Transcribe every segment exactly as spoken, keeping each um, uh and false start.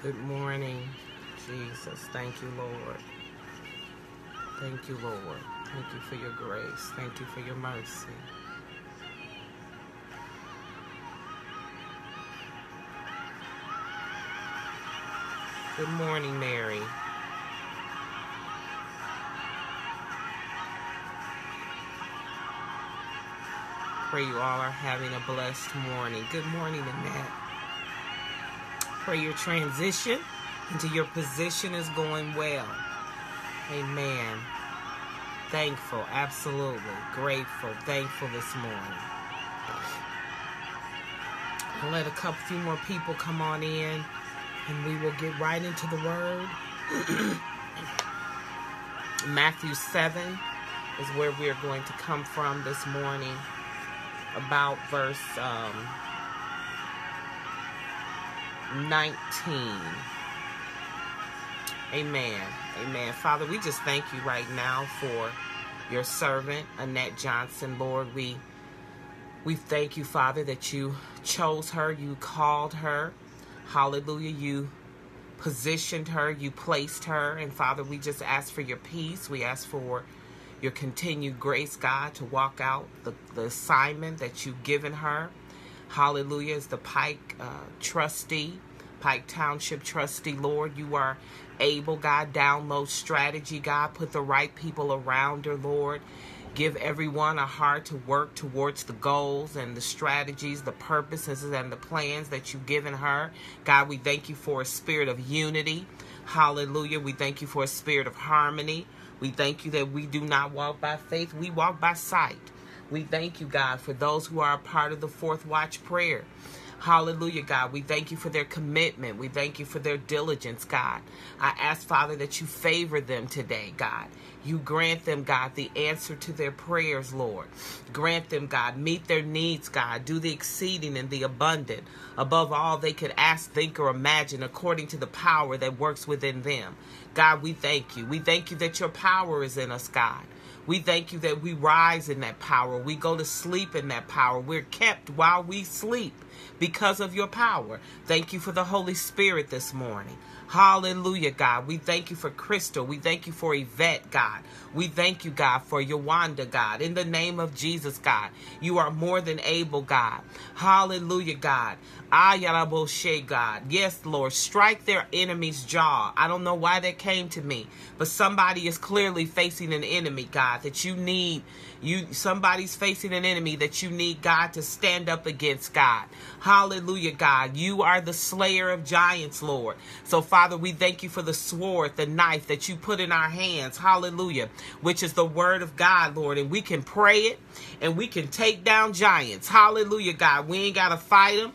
Good morning, Jesus. Thank you, Lord. Thank you, Lord. Thank you for your grace. Thank you for your mercy. Good morning, Mary. Pray you all are having a blessed morning. Good morning, Annette. Pray your transition into your position is going well. Amen. Thankful, absolutely. Grateful, thankful this morning. I'll let a couple few more people come on in, and we will get right into the Word. Matthew seven is where we are going to come from this morning. About verse um, nineteen. Amen. Amen. Father, we just thank you right now for your servant, Annette Johnson. Lord, we, we thank you, Father, that you chose her. You called her. Hallelujah. You positioned her. You placed her. And, Father, we just ask for your peace. We ask for your continued grace, God, to walk out the, the assignment that you've given her. Hallelujah. As the Pike uh, trustee, Pike Township trustee, Lord, you are able, God, download strategy, God, put the right people around her, Lord. Give everyone a heart to work towards the goals and the strategies, the purposes, and the plans that you've given her. God, we thank you for a spirit of unity. Hallelujah. We thank you for a spirit of harmony. We thank you that we do not walk by faith. We walk by sight. We thank you, God, for those who are a part of the Fourth Watch prayer. Hallelujah, God. We thank you for their commitment. We thank you for their diligence, God. I ask, Father, that you favor them today, God. You grant them, God, the answer to their prayers, Lord. Grant them, God. Meet their needs, God. Do the exceeding and the abundant. Above all, they could ask, think, or imagine according to the power that works within them. God, we thank you. We thank you that your power is in us, God. We thank you that we rise in that power. We go to sleep in that power. We're kept while we sleep because of your power. Thank you for the Holy Spirit this morning. Hallelujah, God. We thank you for Crystal. We thank you for Yvette, God. We thank you, God, for Yawanda, God. In the name of Jesus, God, you are more than able, God. Hallelujah, God. Ayaraboshe, God. Yes, Lord, strike their enemy's jaw. I don't know why that came to me, but somebody is clearly facing an enemy, God, that you need. You somebody's facing an enemy that you need, God, to stand up against, God. Hallelujah, God. You are the slayer of giants, Lord. So, Father, we thank you for the sword, the knife that you put in our hands. Hallelujah, which is the word of God, Lord. And we can pray it and we can take down giants. Hallelujah, God. We ain't got to fight them.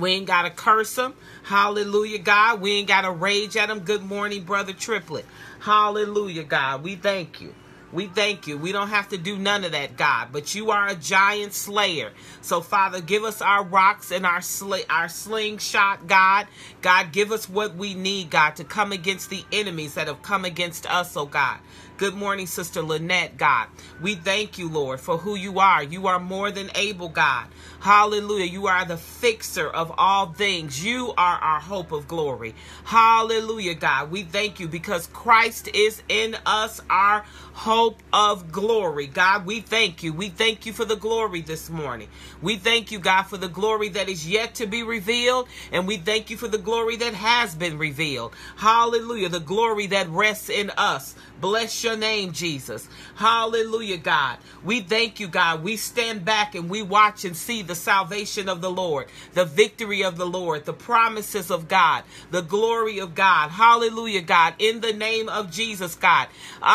We ain't got to curse them. Hallelujah, God. We ain't got to rage at them. Good morning, Brother Triplet. Hallelujah, God. We thank you. We thank you. We don't have to do none of that, God, but you are a giant slayer. So, Father, give us our rocks and our sl our slingshot, God. God, give us what we need, God, to come against the enemies that have come against us, oh God. Good morning, Sister Lynette, God. We thank you, Lord, for who you are. You are more than able, God. Hallelujah. You are the fixer of all things. You are our hope of glory. Hallelujah, God. We thank you because Christ is in us, our hope of glory. God, we thank you. We thank you for the glory this morning. We thank you, God, for the glory that is yet to be revealed, and we thank you for the glory that has been revealed. Hallelujah. The glory that rests in us. Bless your name, Jesus. Hallelujah, God. We thank you, God. We stand back and we watch and see the salvation of the Lord, the victory of the Lord, the promises of God, the glory of God. Hallelujah, God. In the name of Jesus, God. God,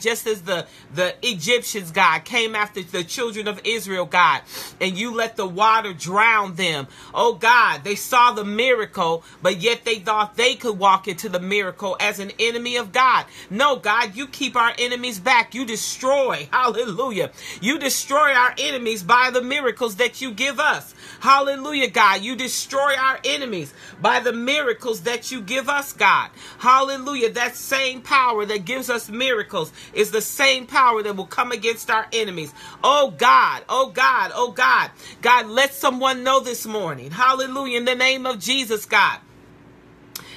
just as the, the Egyptians, God, came after the children of Israel, God, and you let the water drown them. Oh, God, they saw the miracle, but yet they thought they could walk into the miracle as an enemy of God. No, God, you keep our enemies back. You destroy, hallelujah. You destroy our enemies by the miracles that you give us. Hallelujah, God. You destroy our enemies by the miracles that you give us, God. Hallelujah. That same power that gives us miracles is the same power that will come against our enemies. Oh God, oh God, oh God. God, let someone know this morning. Hallelujah. In the name of Jesus, God.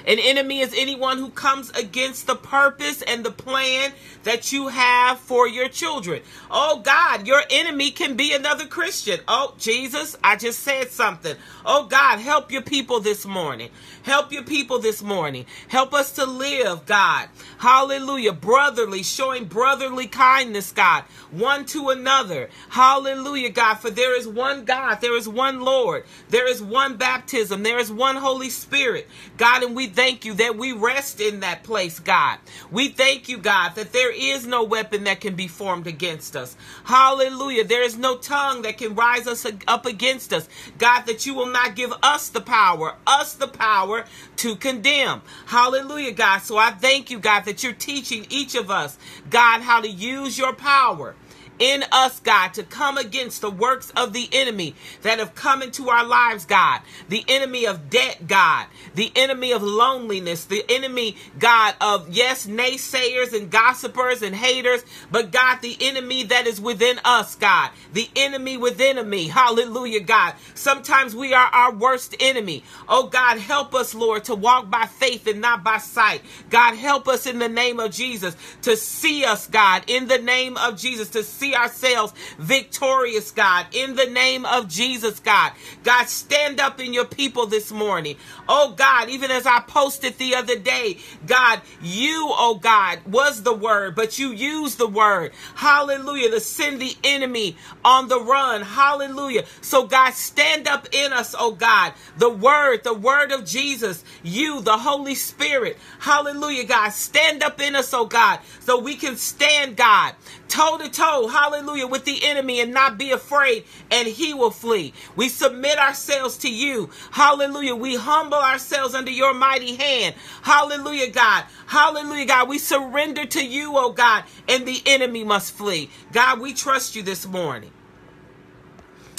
An enemy is anyone who comes against the purpose and the plan that you have for your children. Oh, God, your enemy can be another Christian. Oh, Jesus, I just said something. Oh, God, help your people this morning. Help your people this morning. Help us to live, God. Hallelujah. Brotherly, showing brotherly kindness, God, one to another. Hallelujah, God, for there is one God. There is one Lord. There is one baptism. There is one Holy Spirit, God, and we thank you that we rest in that place, God. We thank you, God, that there is no weapon that can be formed against us. Hallelujah. There is no tongue that can rise us up against us. God, that you will not give us the power, us the power to condemn. Hallelujah, God. So I thank you, God, that you're teaching each of us, God, how to use your power in us, God, to come against the works of the enemy that have come into our lives, God. The enemy of debt, God. The enemy of loneliness. The enemy, God, of, yes, naysayers and gossipers and haters. But, God, the enemy that is within us, God. The enemy within me. Hallelujah, God. Sometimes we are our worst enemy. Oh, God, help us, Lord, to walk by faith and not by sight. God, help us in the name of Jesus to see us, God, in the name of Jesus, to see ourselves victorious, God, in the name of Jesus, God. God, stand up in your people this morning. Oh, God, even as I posted the other day, God, you, oh, God, was the word, but you used the word, hallelujah, to send the enemy on the run, hallelujah. So, God, stand up in us, oh, God, the word, the word of Jesus, you, the Holy Spirit, hallelujah, God, stand up in us, oh, God, so we can stand, God, toe to toe, hallelujah, with the enemy and not be afraid, and he will flee. We submit ourselves to you, hallelujah. We humble ourselves under your mighty hand, hallelujah, God. Hallelujah, God. We surrender to you, oh God, and the enemy must flee. God, we trust you this morning.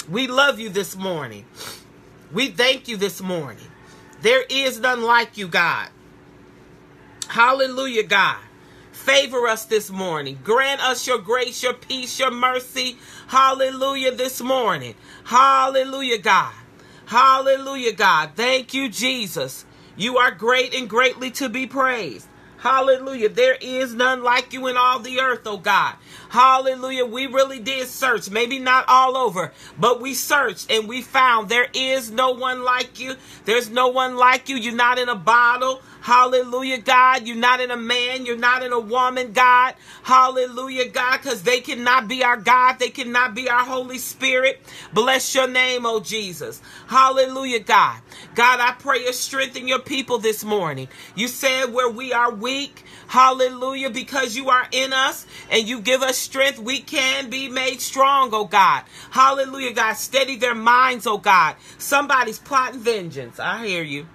We love you this morning. We thank you this morning. There is none like you, God. Hallelujah, God. Favor us this morning. Grant us your grace, your peace, your mercy. Hallelujah this morning. Hallelujah, God. Hallelujah, God. Thank you, Jesus. You are great and greatly to be praised. Hallelujah. There is none like you in all the earth, oh God. Hallelujah. We really did search. Maybe not all over, but we searched and we found there is no one like you. There's no one like you. You're not in a bottle. Hallelujah, God. You're not in a man. You're not in a woman, God. Hallelujah, God, because they cannot be our God. They cannot be our Holy Spirit. Bless your name, oh Jesus. Hallelujah, God. God, I pray you strengthen your people this morning. You said where we are weak, hallelujah, because you are in us and you give us strength, we can be made strong, oh God. Hallelujah, God. Steady their minds, oh God. Somebody's plotting vengeance. I hear you.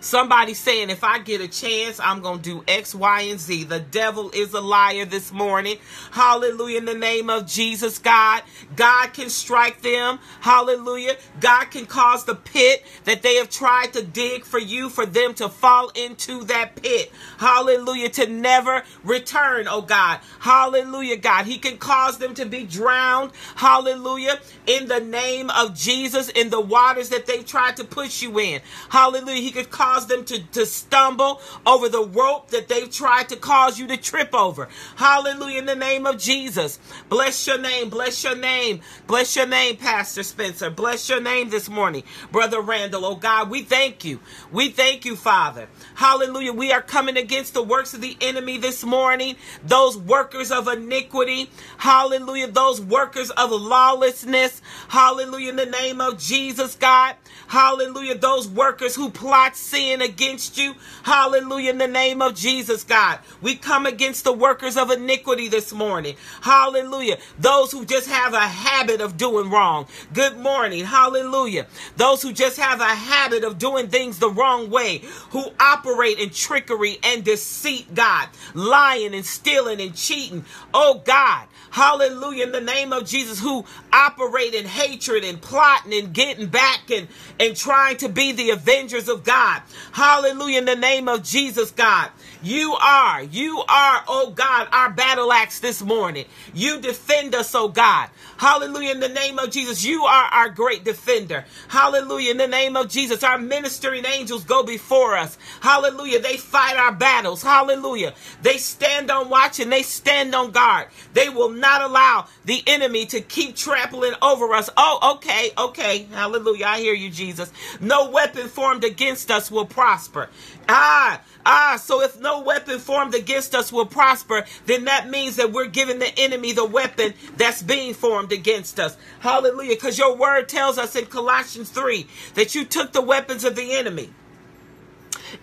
Somebody's saying, if I get a chance, I'm going to do X, Y, and Z. The devil is a liar this morning. Hallelujah. In the name of Jesus, God. God can strike them. Hallelujah. God can cause the pit that they have tried to dig for you, for them to fall into that pit. Hallelujah. To never return, oh God. Hallelujah, God. He can cause them to be drowned. Hallelujah. In the name of Jesus, in the waters that they've tried to push you in. Hallelujah. He could cause them to, to stumble over the rope that they've tried to cause you to trip over. Hallelujah, in the name of Jesus. Bless your name, bless your name, bless your name, Pastor Spencer. Bless your name this morning, Brother Randall. Oh God, we thank you. We thank you, Father. Hallelujah, we are coming against the works of the enemy this morning. Those workers of iniquity. Hallelujah, those workers of lawlessness. Hallelujah, in the name of Jesus, God. Hallelujah, those workers who plot sin against you. Hallelujah, in the name of Jesus, God. We come against the workers of iniquity this morning. Hallelujah, those who just have a habit of doing wrong. Good morning, hallelujah. Those who just have a habit of doing things the wrong way, who operate in trickery and deceit, God. Lying and stealing and cheating. Oh, God. Hallelujah, in the name of Jesus, who operate in hatred and plotting and getting back and, and trying to be the avengers of God. Hallelujah. In the name of Jesus, God, you are, you are, oh God, our battle axe this morning. You defend us, oh God. Hallelujah. In the name of Jesus, you are our great defender. Hallelujah. In the name of Jesus, our ministering angels go before us. Hallelujah. They fight our battles. Hallelujah. They stand on watch and they stand on guard. They will not allow the enemy to keep trampling over us. Oh, okay. Okay. Hallelujah. I hear you, Jesus. No weapon formed against us will prosper. Ah, ah, so if no weapon formed against us will prosper, then that means that we're giving the enemy the weapon that's being formed against us. Hallelujah. Because your word tells us in Colossians three that you took the weapons of the enemy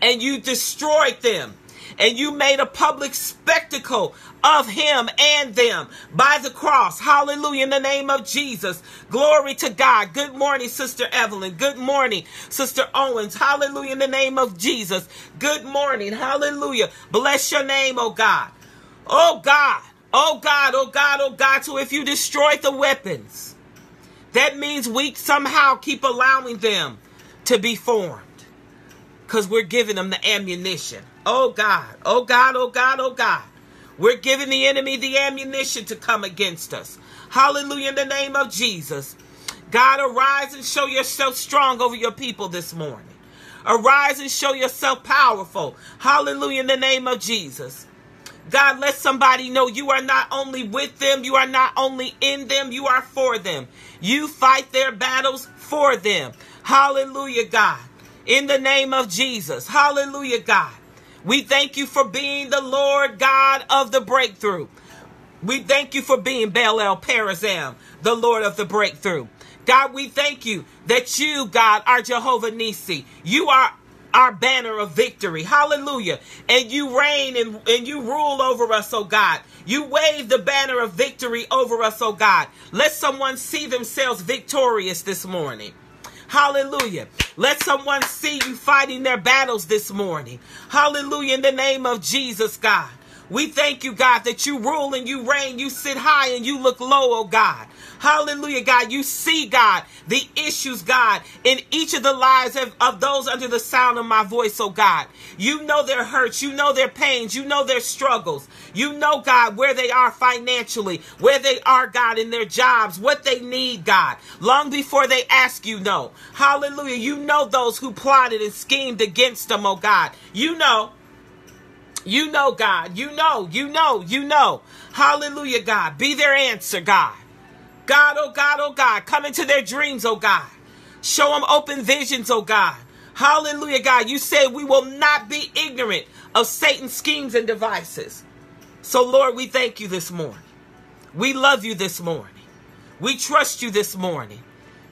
and you destroyed them. And you made a public spectacle of him and them by the cross. Hallelujah. In the name of Jesus. Glory to God. Good morning, Sister Evelyn. Good morning, Sister Owens. Hallelujah. In the name of Jesus. Good morning. Hallelujah. Bless your name, oh God. Oh God. Oh God. Oh God. Oh God. So if you destroyed the weapons, that means we somehow keep allowing them to be formed. Because we're giving them the ammunition. Oh God, oh God, oh God, oh God. We're giving the enemy the ammunition to come against us. Hallelujah, in the name of Jesus. God, arise and show yourself strong over your people this morning. Arise and show yourself powerful. Hallelujah, in the name of Jesus. God, let somebody know you are not only with them, you are not only in them, you are for them. You fight their battles for them. Hallelujah, God. In the name of Jesus. Hallelujah, God. We thank you for being the Lord God of the breakthrough. We thank you for being Baal El Perazim, the Lord of the breakthrough. God, we thank you that you, God, are Jehovah Nissi. You are our banner of victory. Hallelujah. And you reign and, and you rule over us, oh God. You wave the banner of victory over us, oh God. Let someone see themselves victorious this morning. Hallelujah. Let someone see you fighting their battles this morning. Hallelujah. In the name of Jesus, God. We thank you, God, that you rule and you reign. You sit high and you look low, oh God. Hallelujah, God. You see, God, the issues, God, in each of the lives of, of those under the sound of my voice, oh God. You know their hurts. You know their pains. You know their struggles. You know, God, where they are financially, where they are, God, in their jobs, what they need, God, long before they ask you, no. Hallelujah. You know those who plotted and schemed against them, oh God. You know. You know, God. You know. You know. You know. Hallelujah, God. Be their answer, God. God, oh God, oh God. Come into their dreams, oh God. Show them open visions, oh God. Hallelujah, God. You said we will not be ignorant of Satan's schemes and devices. So, Lord, we thank you this morning. We love you this morning. We trust you this morning.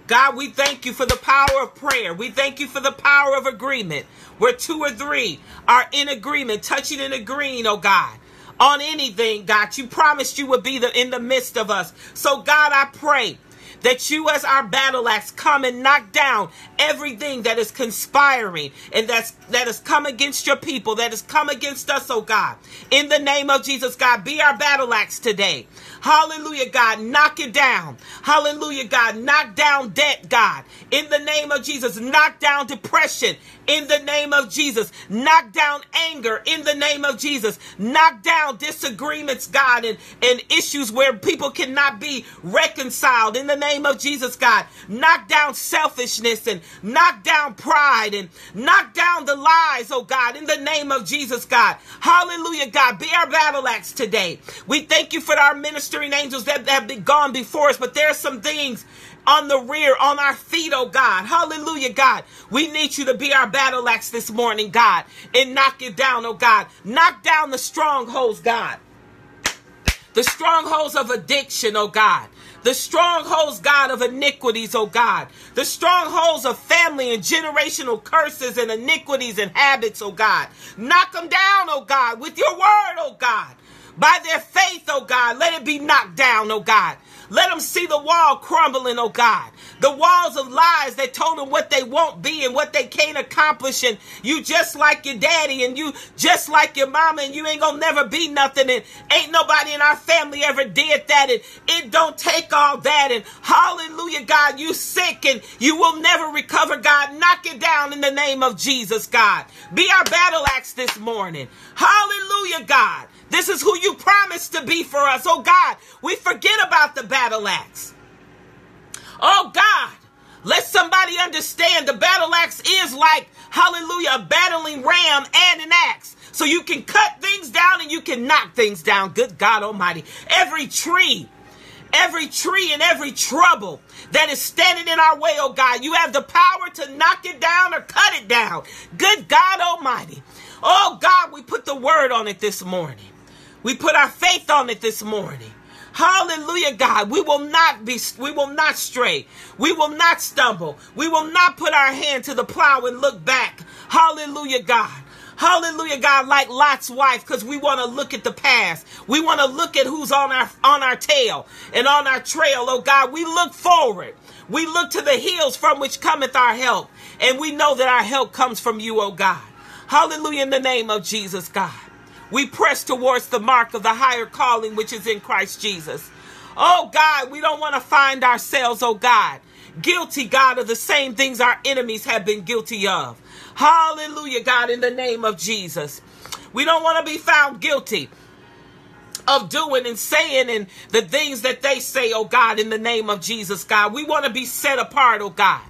God, we thank you for the power of prayer. We thank you for the power of agreement. Where two or three are in agreement, touching and agreeing, oh God, on anything, God. You promised you would be the, in the midst of us. So, God, I pray that you as our battle axe come and knock down everything that is conspiring and that's, that has come against your people, that has come against us, oh God. In the name of Jesus, God, be our battle axe today. Hallelujah, God, knock it down. Hallelujah, God, knock down debt, God. In the name of Jesus, knock down depression. In the name of Jesus, knock down anger. In the name of Jesus, knock down disagreements, God, and, and issues where people cannot be reconciled. In the name of Jesus, God, knock down selfishness and knock down pride and knock down the lies, oh God. In the name of Jesus, God. Hallelujah, God, be our battle axe today. We thank you for our ministering angels that have been gone before us, but there are some things on the rear, on our feet, oh God. Hallelujah, God. We need you to be our battle axe this morning, God, and knock it down, oh God. Knock down the strongholds, God. The strongholds of addiction, oh God. The strongholds, God, of iniquities, oh God. The strongholds of family and generational curses and iniquities and habits, oh God. Knock them down, oh God, with your word, oh God. By their faith, oh God, let it be knocked down, oh God. Let them see the wall crumbling, oh God. The walls of lies that told them what they won't be and what they can't accomplish. And you just like your daddy and you just like your mama and you ain't gonna never be nothing. And ain't nobody in our family ever did that. And it don't take all that. And hallelujah, God, you sick and you will never recover, God. Knock it down in the name of Jesus, God. Be our battle axe this morning. Hallelujah, God. This is who you promised to be for us. Oh God, we forget about the battle axe. Oh God, let somebody understand the battle axe is like, hallelujah, a battling ram and an axe. So you can cut things down and you can knock things down. Good God Almighty. Every tree, every tree and every trouble that is standing in our way, oh God, you have the power to knock it down or cut it down. Good God Almighty. Oh God, we put the word on it this morning. We put our faith on it this morning. Hallelujah, God. We will not be, we will not stray. We will not stumble. We will not put our hand to the plow and look back. Hallelujah, God. Hallelujah, God, like Lot's wife, because we want to look at the past. We want to look at who's on our on our tail and on our trail. Oh God, we look forward. We look to the hills from which cometh our help. And we know that our help comes from you, oh God. Hallelujah, in the name of Jesus, God. We press towards the mark of the higher calling, which is in Christ Jesus. Oh, God, we don't want to find ourselves, oh, God, guilty, God, of the same things our enemies have been guilty of. Hallelujah, God, in the name of Jesus. We don't want to be found guilty of doing and saying and the things that they say, oh, God, in the name of Jesus, God. We want to be set apart, oh, God.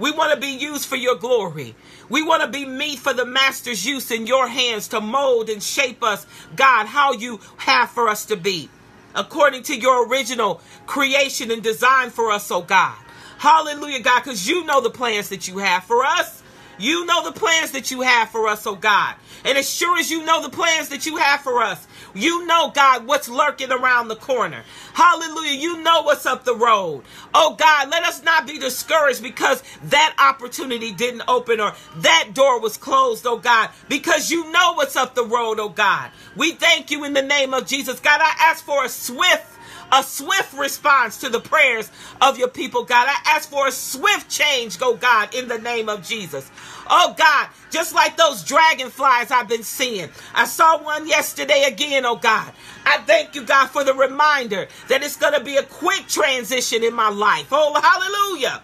We want to be used for your glory. We want to be meat for the master's use in your hands to mold and shape us, God, how you have for us to be, according to your original creation and design for us, oh God. Hallelujah, God, because you know the plans that you have for us. You know the plans that you have for us, oh God. And as sure as you know the plans that you have for us, you know, God, what's lurking around the corner. Hallelujah. You know what's up the road. Oh, God, let us not be discouraged because that opportunity didn't open or that door was closed, oh, God, because you know what's up the road, oh, God. We thank you in the name of Jesus. God, I ask for a swift, a swift response to the prayers of your people, God. I ask for a swift change, oh, God, in the name of Jesus. Oh, God, just like those dragonflies I've been seeing. I saw one yesterday again, oh, God. I thank you, God, for the reminder that it's going to be a quick transition in my life. Oh, hallelujah.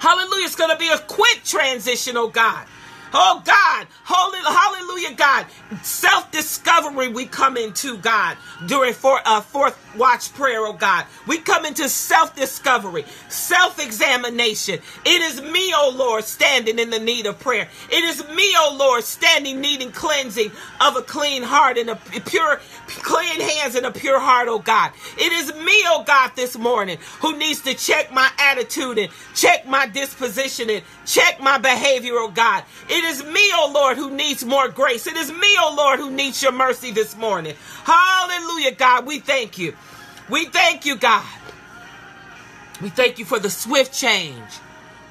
Hallelujah. It's going to be a quick transition, oh, God. Oh, God. Holy, hallelujah, God. Self-discovery we come into, God, during four, uh, Fourth Watch prayer, oh, God. We come into self-discovery, self-examination. It is me, oh, Lord, standing in the need of prayer. It is me, oh, Lord, standing needing cleansing of a clean heart and a pure, clean hands and a pure heart, oh, God. It is me, oh, God, this morning who needs to check my attitude and check my disposition and check my behavior, oh, God. It It is me, oh Lord, who needs more grace. It is me, oh Lord, who needs your mercy this morning. Hallelujah, God. We thank you. We thank you, God. We thank you for the swift change.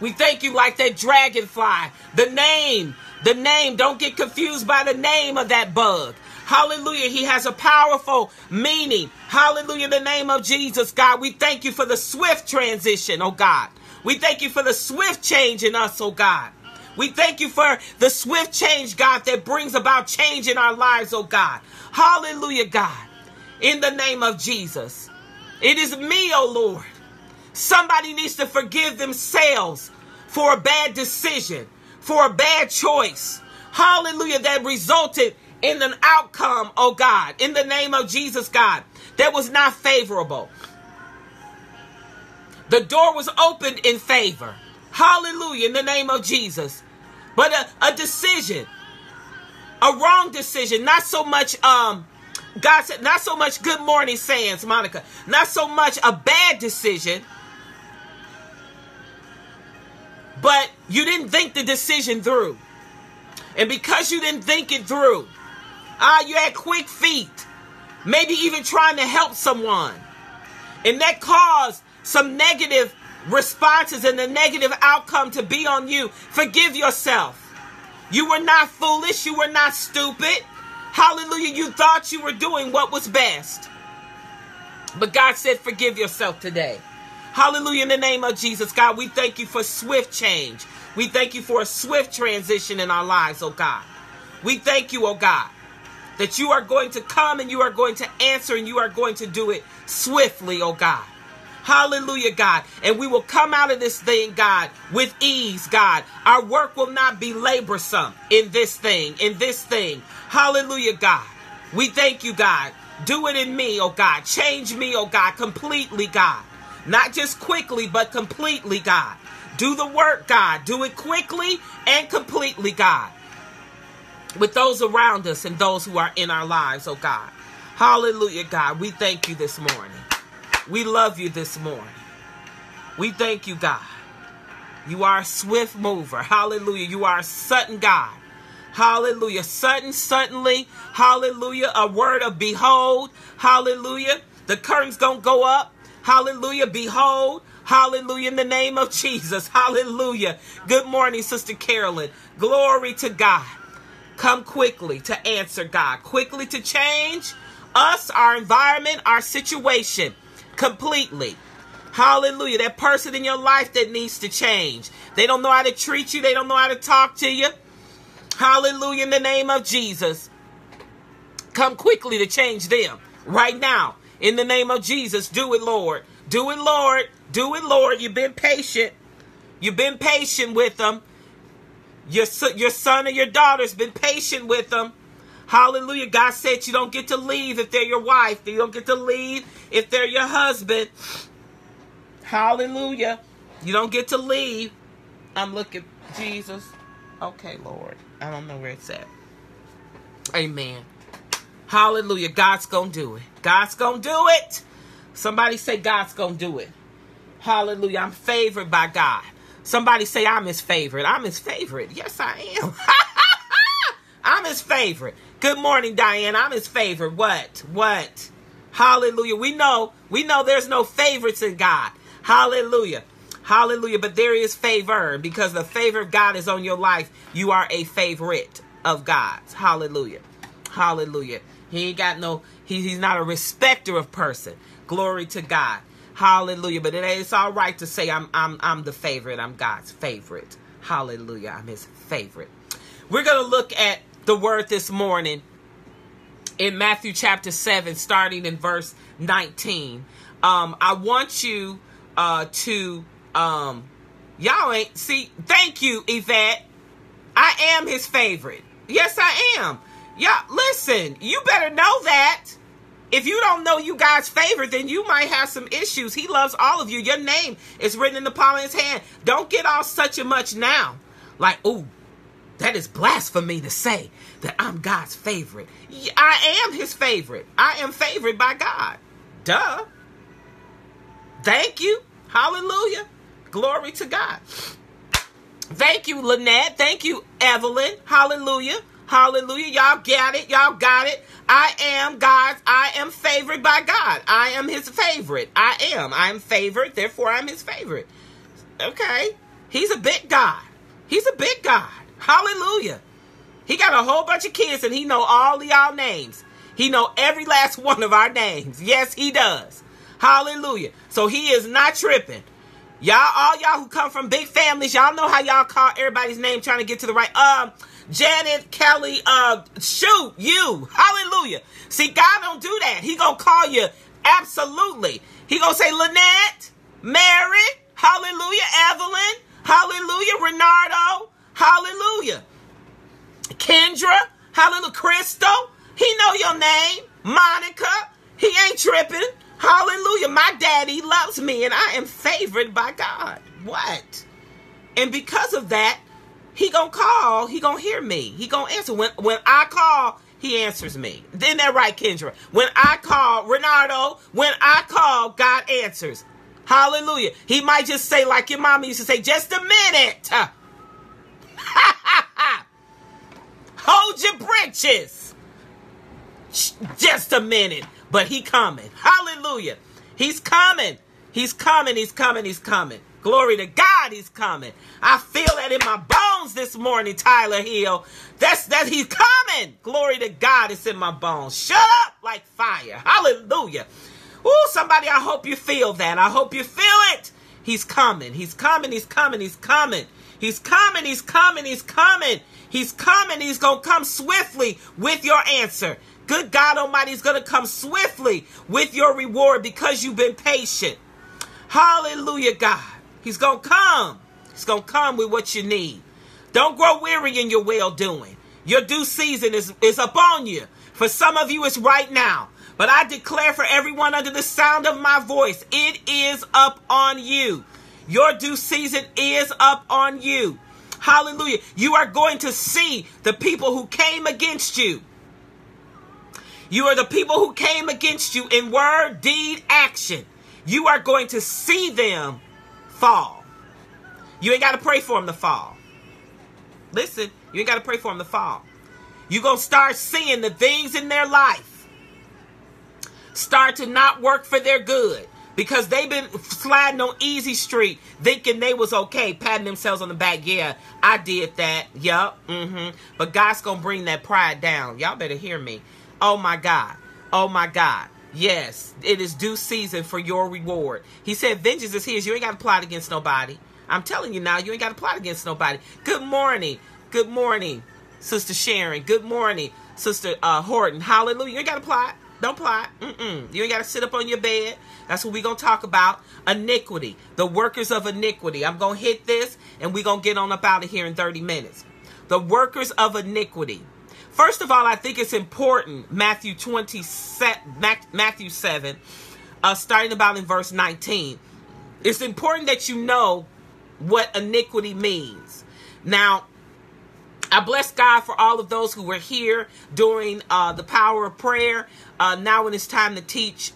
We thank you like that dragonfly. The name, the name. Don't get confused by the name of that bug. Hallelujah. He has a powerful meaning. Hallelujah. In the name of Jesus, God, we thank you for the swift transition, oh God. We thank you for the swift change in us, oh God. We thank you for the swift change, God, that brings about change in our lives, oh God. Hallelujah, God. In the name of Jesus. It is me, oh Lord. Somebody needs to forgive themselves for a bad decision, for a bad choice. Hallelujah, that resulted in an outcome, oh God. In the name of Jesus, God, that was not favorable. The door was opened in favor. Hallelujah, in the name of Jesus. But a, a decision, a wrong decision, not so much, um, God said, not so much good morning sayings, Monica, not so much a bad decision, but you didn't think the decision through. And because you didn't think it through, ah, uh, you had quick feet, maybe even trying to help someone. And that caused some negative responses and the negative outcome to be on you. Forgive yourself. You were not foolish. You were not stupid. Hallelujah. You thought you were doing what was best. But God said, forgive yourself today. Hallelujah. In the name of Jesus, God, we thank you for swift change. We thank you for a swift transition in our lives, oh God. We thank you, oh God, that you are going to come and you are going to answer and you are going to do it swiftly, oh God. Hallelujah, God. And we will come out of this thing, God, with ease, God. Our work will not be laborsome in this thing, in this thing. Hallelujah, God. We thank you, God. Do it in me, oh God. Change me, oh God, completely, God. Not just quickly, but completely, God. Do the work, God. Do it quickly and completely, God. With those around us and those who are in our lives, oh God. Hallelujah, God. We thank you this morning. We love you this morning. We thank you, God. You are a swift mover. Hallelujah. You are a sudden God. Hallelujah. Sudden, suddenly. Hallelujah. A word of behold. Hallelujah. The curtains don't go up. Hallelujah. Behold. Hallelujah. In the name of Jesus. Hallelujah. Good morning, Sister Carolyn. Glory to God. Come quickly to answer, God. Quickly to change us, our environment, our situation completely. Hallelujah. That person in your life that needs to change. They don't know how to treat you. They don't know how to talk to you. Hallelujah. In the name of Jesus. Come quickly to change them right now. In the name of Jesus. Do it, Lord. Do it, Lord. Do it, Lord. You've been patient. You've been patient with them. Your, your son or your daughter's been patient with them. Hallelujah. God said you don't get to leave if they're your wife. You don't get to leave if they're your husband. Hallelujah. You don't get to leave. I'm looking. Jesus. Okay, Lord. I don't know where it's at. Amen. Hallelujah. God's going to do it. God's going to do it. Somebody say God's going to do it. Hallelujah. I'm favored by God. Somebody say I'm his favorite. I'm his favorite. Yes, I am. I'm his favorite. Good morning, Diane. I'm his favorite. What? What? Hallelujah. We know, we know there's no favorites in God. Hallelujah. Hallelujah. But there is favor, because the favor of God is on your life. You are a favorite of God's. Hallelujah. Hallelujah. He ain't got no, he, he's not a respecter of person. Glory to God. Hallelujah. But it, it's all right to say I'm, I'm, I'm the favorite. I'm God's favorite. Hallelujah. I'm his favorite. We're going to look at the word this morning in Matthew chapter seven, starting in verse nineteen. Um, I want you uh, to, um, y'all ain't, see, thank you, Yvette. I am his favorite. Yes, I am. Y'all, listen, you better know that. If you don't know you God's favorite, then you might have some issues. He loves all of you. Your name is written in the palm of his hand. Don't get all such and much now. Like, ooh, that is blasphemy to say that I'm God's favorite. I am his favorite. I am favored by God. Duh. Thank you. Hallelujah. Glory to God. Thank you, Lynette. Thank you, Evelyn. Hallelujah. Hallelujah. Y'all got it. Y'all got it. I am God's. I am favored by God. I am his favorite. I am. I am favored. Therefore, I'm his favorite. Okay. He's a big God. He's a big God. Hallelujah. He got a whole bunch of kids and he know all of y'all names. He know every last one of our names. Yes, he does. Hallelujah. So he is not tripping. Y'all, all y'all who come from big families, y'all know how y'all call everybody's name trying to get to the right. Um, Janet, Kelly, uh, shoot, you. Hallelujah. See, God don't do that. He gonna call you absolutely. He gonna say, Lynette, Mary, hallelujah, Evelyn, hallelujah, Renardo, hallelujah, Kendra, hallelujah, Crystal. He know your name. Monica, he ain't tripping. Hallelujah, my daddy loves me and I am favored by God. What? And because of that, he gonna call, he gonna hear me. He gonna answer. When when I call, he answers me. Isn't that right, Kendra? When I call, Renardo, when I call, God answers. Hallelujah. He might just say, like your mama used to say, just a minute. Hold your britches. Just a minute. But he coming. Hallelujah. He's coming. He's coming. He's coming. He's coming. Glory to God. Somebody's coming. I feel that in my bones this morning, Tyler Hill. That's that he's coming. Glory to God, it's in my bones. Shut up like fire. Hallelujah. Ooh, somebody, I hope you feel that. I hope you feel it. He's coming. He's coming. He's coming. He's coming. He's coming. He's coming. He's coming. He's coming. He's going to come swiftly with your answer. Good God Almighty is going to come swiftly with your reward because you've been patient. Hallelujah, God. He's going to come. He's going to come with what you need. Don't grow weary in your well-doing. Your due season is, is upon you. For some of you, it's right now. But I declare for everyone under the sound of my voice, it is up on you. Your due season is up on you. Hallelujah. You are going to see the people who came against you. You are the people who came against you in word, deed, action. You are going to see them fall. You ain't got to pray for them to fall. Listen, you ain't got to pray for them to fall. You're going to start seeing the things in their life start to not work for their good because they've been sliding on easy street thinking they was okay, patting themselves on the back. Yeah, I did that. Yup. Mm-hmm. But God's going to bring that pride down. Y'all better hear me. Oh, my God. Oh, my God. Yes, it is due season for your reward. He said, vengeance is his. You ain't got to plot against nobody. I'm telling you now, you ain't got to plot against nobody. Good morning. Good morning, Sister Sharon. Good morning, Sister uh, Horton. Hallelujah. You ain't got to plot. Don't plot. Mm-mm. You ain't got to sit up on your bed. That's what we're going to talk about. Iniquity. The workers of iniquity. I'm going to hit this and we're going to get on up out of here in thirty minutes. The workers of iniquity. First of all, I think it's important. Matthew twenty-seven, Matthew seven, uh, starting about in verse nineteen. It's important that you know what iniquity means. Now, I bless God for all of those who were here during uh, the power of prayer. Uh, now when it's time to teach,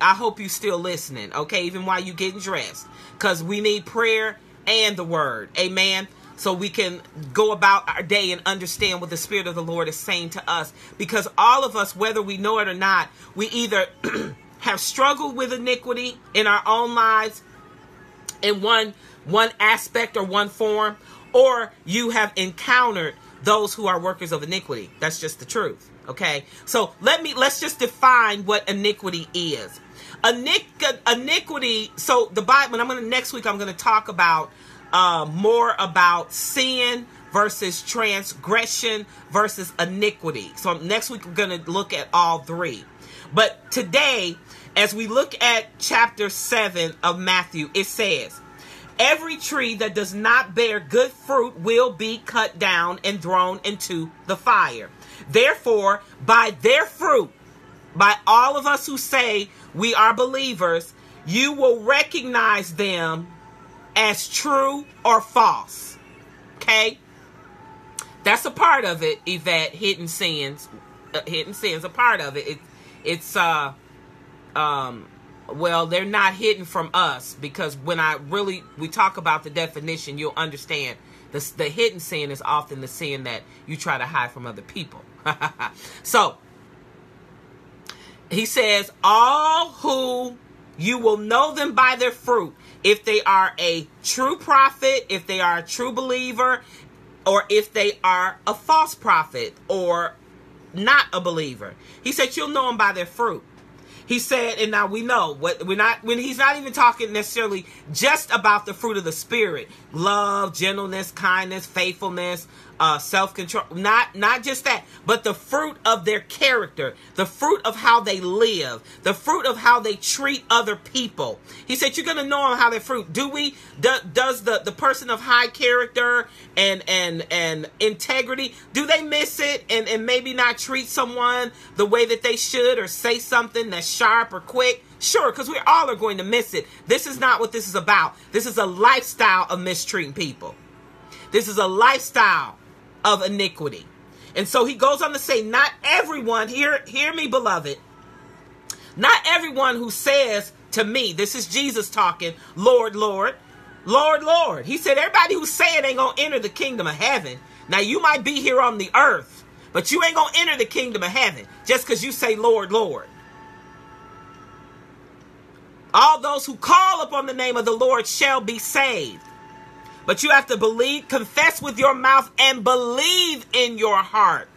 I hope you're still listening, okay, even while you're getting dressed, because we need prayer and the word, amen, so we can go about our day and understand what the Spirit of the Lord is saying to us, because all of us, whether we know it or not, we either have struggled with iniquity in our own lives in one, one aspect or one form, or you have encountered those who are workers of iniquity. That's just the truth. Okay. So let me, let's just define what iniquity is. Iniqu- iniquity. So the Bible, and I'm going to, next week, I'm going to talk about uh, more about sin versus transgression versus iniquity. So next week, we're going to look at all three. But today, as we look at chapter seven of Matthew, it says, every tree that does not bear good fruit will be cut down and thrown into the fire. Therefore, by their fruit, by all of us who say we are believers, you will recognize them as true or false. Okay? That's a part of it, Yvette. Hidden sins. Uh, hidden sins, a part of it. it it's, uh, um... Well, they're not hidden from us, because when I really, we talk about the definition, you'll understand the, the hidden sin is often the sin that you try to hide from other people. So, he says, all who, you will know them by their fruit. If they are a true prophet, if they are a true believer, or if they are a false prophet or not a believer. He said, you'll know them by their fruit. He said, and now we know what we're not, when he's not even talking necessarily just about the fruit of the Spirit, love, gentleness, kindness, faithfulness, uh, self-control, not, not just that, but the fruit of their character, the fruit of how they live, the fruit of how they treat other people. He said, you're going to know how their fruit. Do we, do, does the, the person of high character and, and, and integrity, do they miss it and, and maybe not treat someone the way that they should, or say something that's sharp or quick? Sure, because we all are going to miss it. This is not what this is about. This is a lifestyle of mistreating people. This is a lifestyle of iniquity. And so he goes on to say, not everyone, hear, hear me, beloved, not everyone who says to me, this is Jesus talking, Lord, Lord, Lord, Lord. He said, everybody who saying ain't going to enter the kingdom of heaven. Now, you might be here on the earth, but you ain't going to enter the kingdom of heaven just because you say, Lord, Lord. All those who call upon the name of the Lord shall be saved. But you have to believe, confess with your mouth and believe in your heart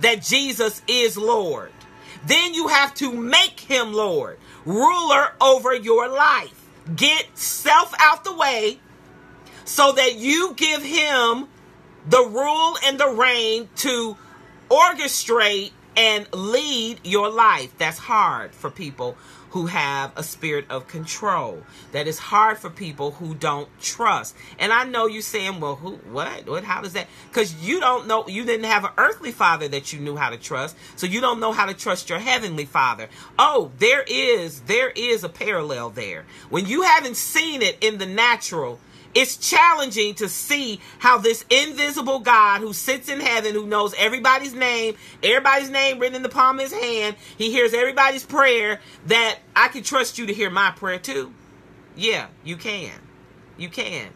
that Jesus is Lord. Then you have to make him Lord, ruler over your life. Get self out the way so that you give him the rule and the reign to orchestrate and lead your life. That's hard for people who have a spirit of control. That is hard for people who don't trust. And I know you saying, well, who, what, what, how does that? Because you don't know, you didn't have an earthly father that you knew how to trust. So you don't know how to trust your heavenly father. Oh, there is, there is a parallel there. When you haven't seen it in the natural, it's challenging to see how this invisible God who sits in heaven, who knows everybody's name, everybody's name written in the palm of his hand, he hears everybody's prayer, that I can trust you to hear my prayer too. Yeah, you can. You can.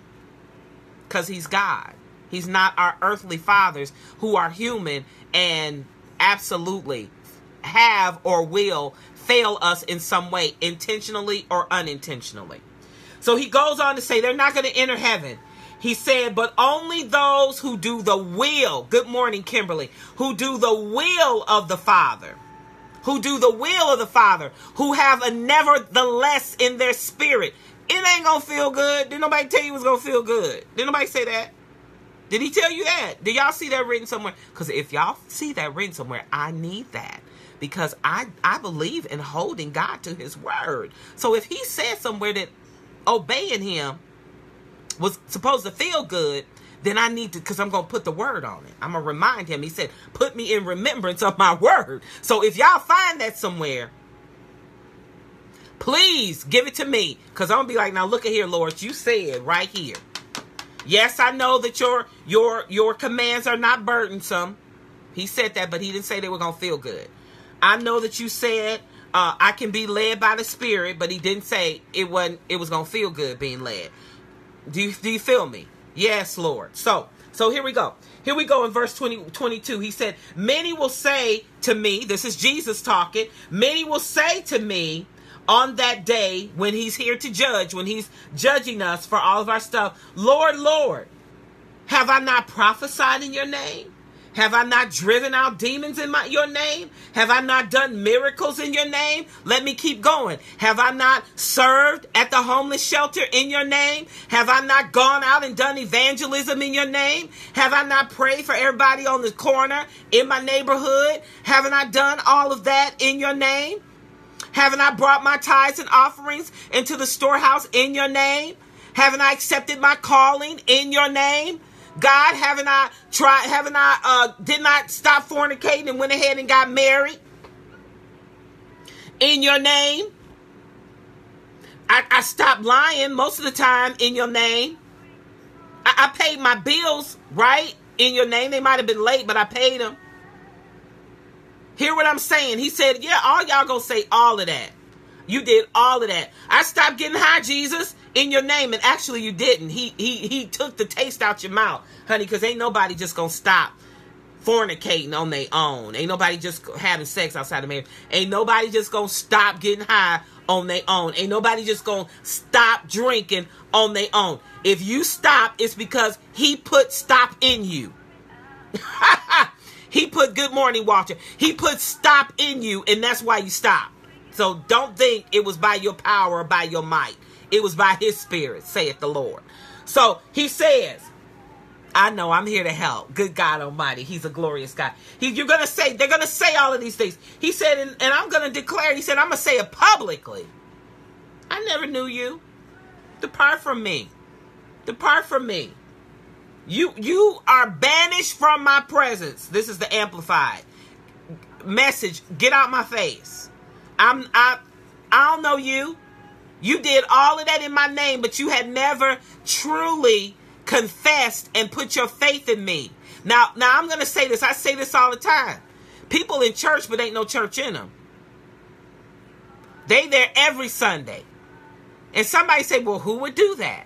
Because he's God. He's not our earthly fathers who are human and absolutely have or will fail us in some way, intentionally or unintentionally. So he goes on to say, they're not going to enter heaven. He said, but only those who do the will. Good morning, Kimberly. Who do the will of the Father. Who do the will of the Father. Who have a nevertheless in their spirit. It ain't going to feel good. Did nobody tell you it was going to feel good? Did nobody say that? Did he tell you that? Did y'all see that written somewhere? Because if y'all see that written somewhere, I need that. Because I, I believe in holding God to his word. So if he said somewhere that obeying him was supposed to feel good, then I need to, because I'm going to put the word on it. I'm going to remind him. He said, put me in remembrance of my word. So if y'all find that somewhere, please give it to me, because I'm going to be like, now look at here, Lord, you said right here. Yes, I know that your, your, your commands are not burdensome. He said that, but he didn't say they were going to feel good. I know that you said, Uh, I can be led by the Spirit, but he didn't say it wasn't. It was gonna feel good being led. Do you do you feel me? Yes, Lord. So so here we go. Here we go in verse twenty, twenty-two. He said, "Many will say to me," this is Jesus talking. "Many will say to me on that day when he's here to judge, when he's judging us for all of our stuff, Lord, Lord, have I not prophesied in your name? Have I not driven out demons in my, your name? Have I not done miracles in your name?" Let me keep going. "Have I not served at the homeless shelter in your name? Have I not gone out and done evangelism in your name? Have I not prayed for everybody on the corner in my neighborhood? Haven't I done all of that in your name? Haven't I brought my tithes and offerings into the storehouse in your name? Haven't I accepted my calling in your name? God, haven't I tried, haven't I, uh, did not stop fornicating and went ahead and got married in your name? I, I stopped lying most of the time in your name. I, I paid my bills, right, in your name. They might have been late, but I paid them." Hear what I'm saying? He said, yeah, all y'all gonna say all of that. You did all of that. "I stopped getting high, Jesus, in your name." And actually you didn't. He he he took the taste out your mouth, honey, because ain't nobody just going to stop fornicating on their own. Ain't nobody just having sex outside of marriage. Ain't nobody just going to stop getting high on their own. Ain't nobody just going to stop drinking on their own. If you stop, it's because he put stop in you. He put, good morning, Walter. He put stop in you, and that's why you stop. So don't think it was by your power or by your might. It was by his Spirit, saith the Lord. So he says, I know, I'm here to help. Good God Almighty. He's a glorious God. He, you're going to say, they're going to say all of these things. He said, and, and I'm going to declare, he said, I'm going to say it publicly. "I never knew you. Depart from me. Depart from me. You, you are banished from my presence." This is the amplified message. Get out my face. I'm, I, I don't know you. You did all of that in my name, but you had never truly confessed and put your faith in me. Now, now I'm going to say this. I say this all the time. People in church, but ain't no church in them. They there every Sunday. And somebody say, well, who would do that?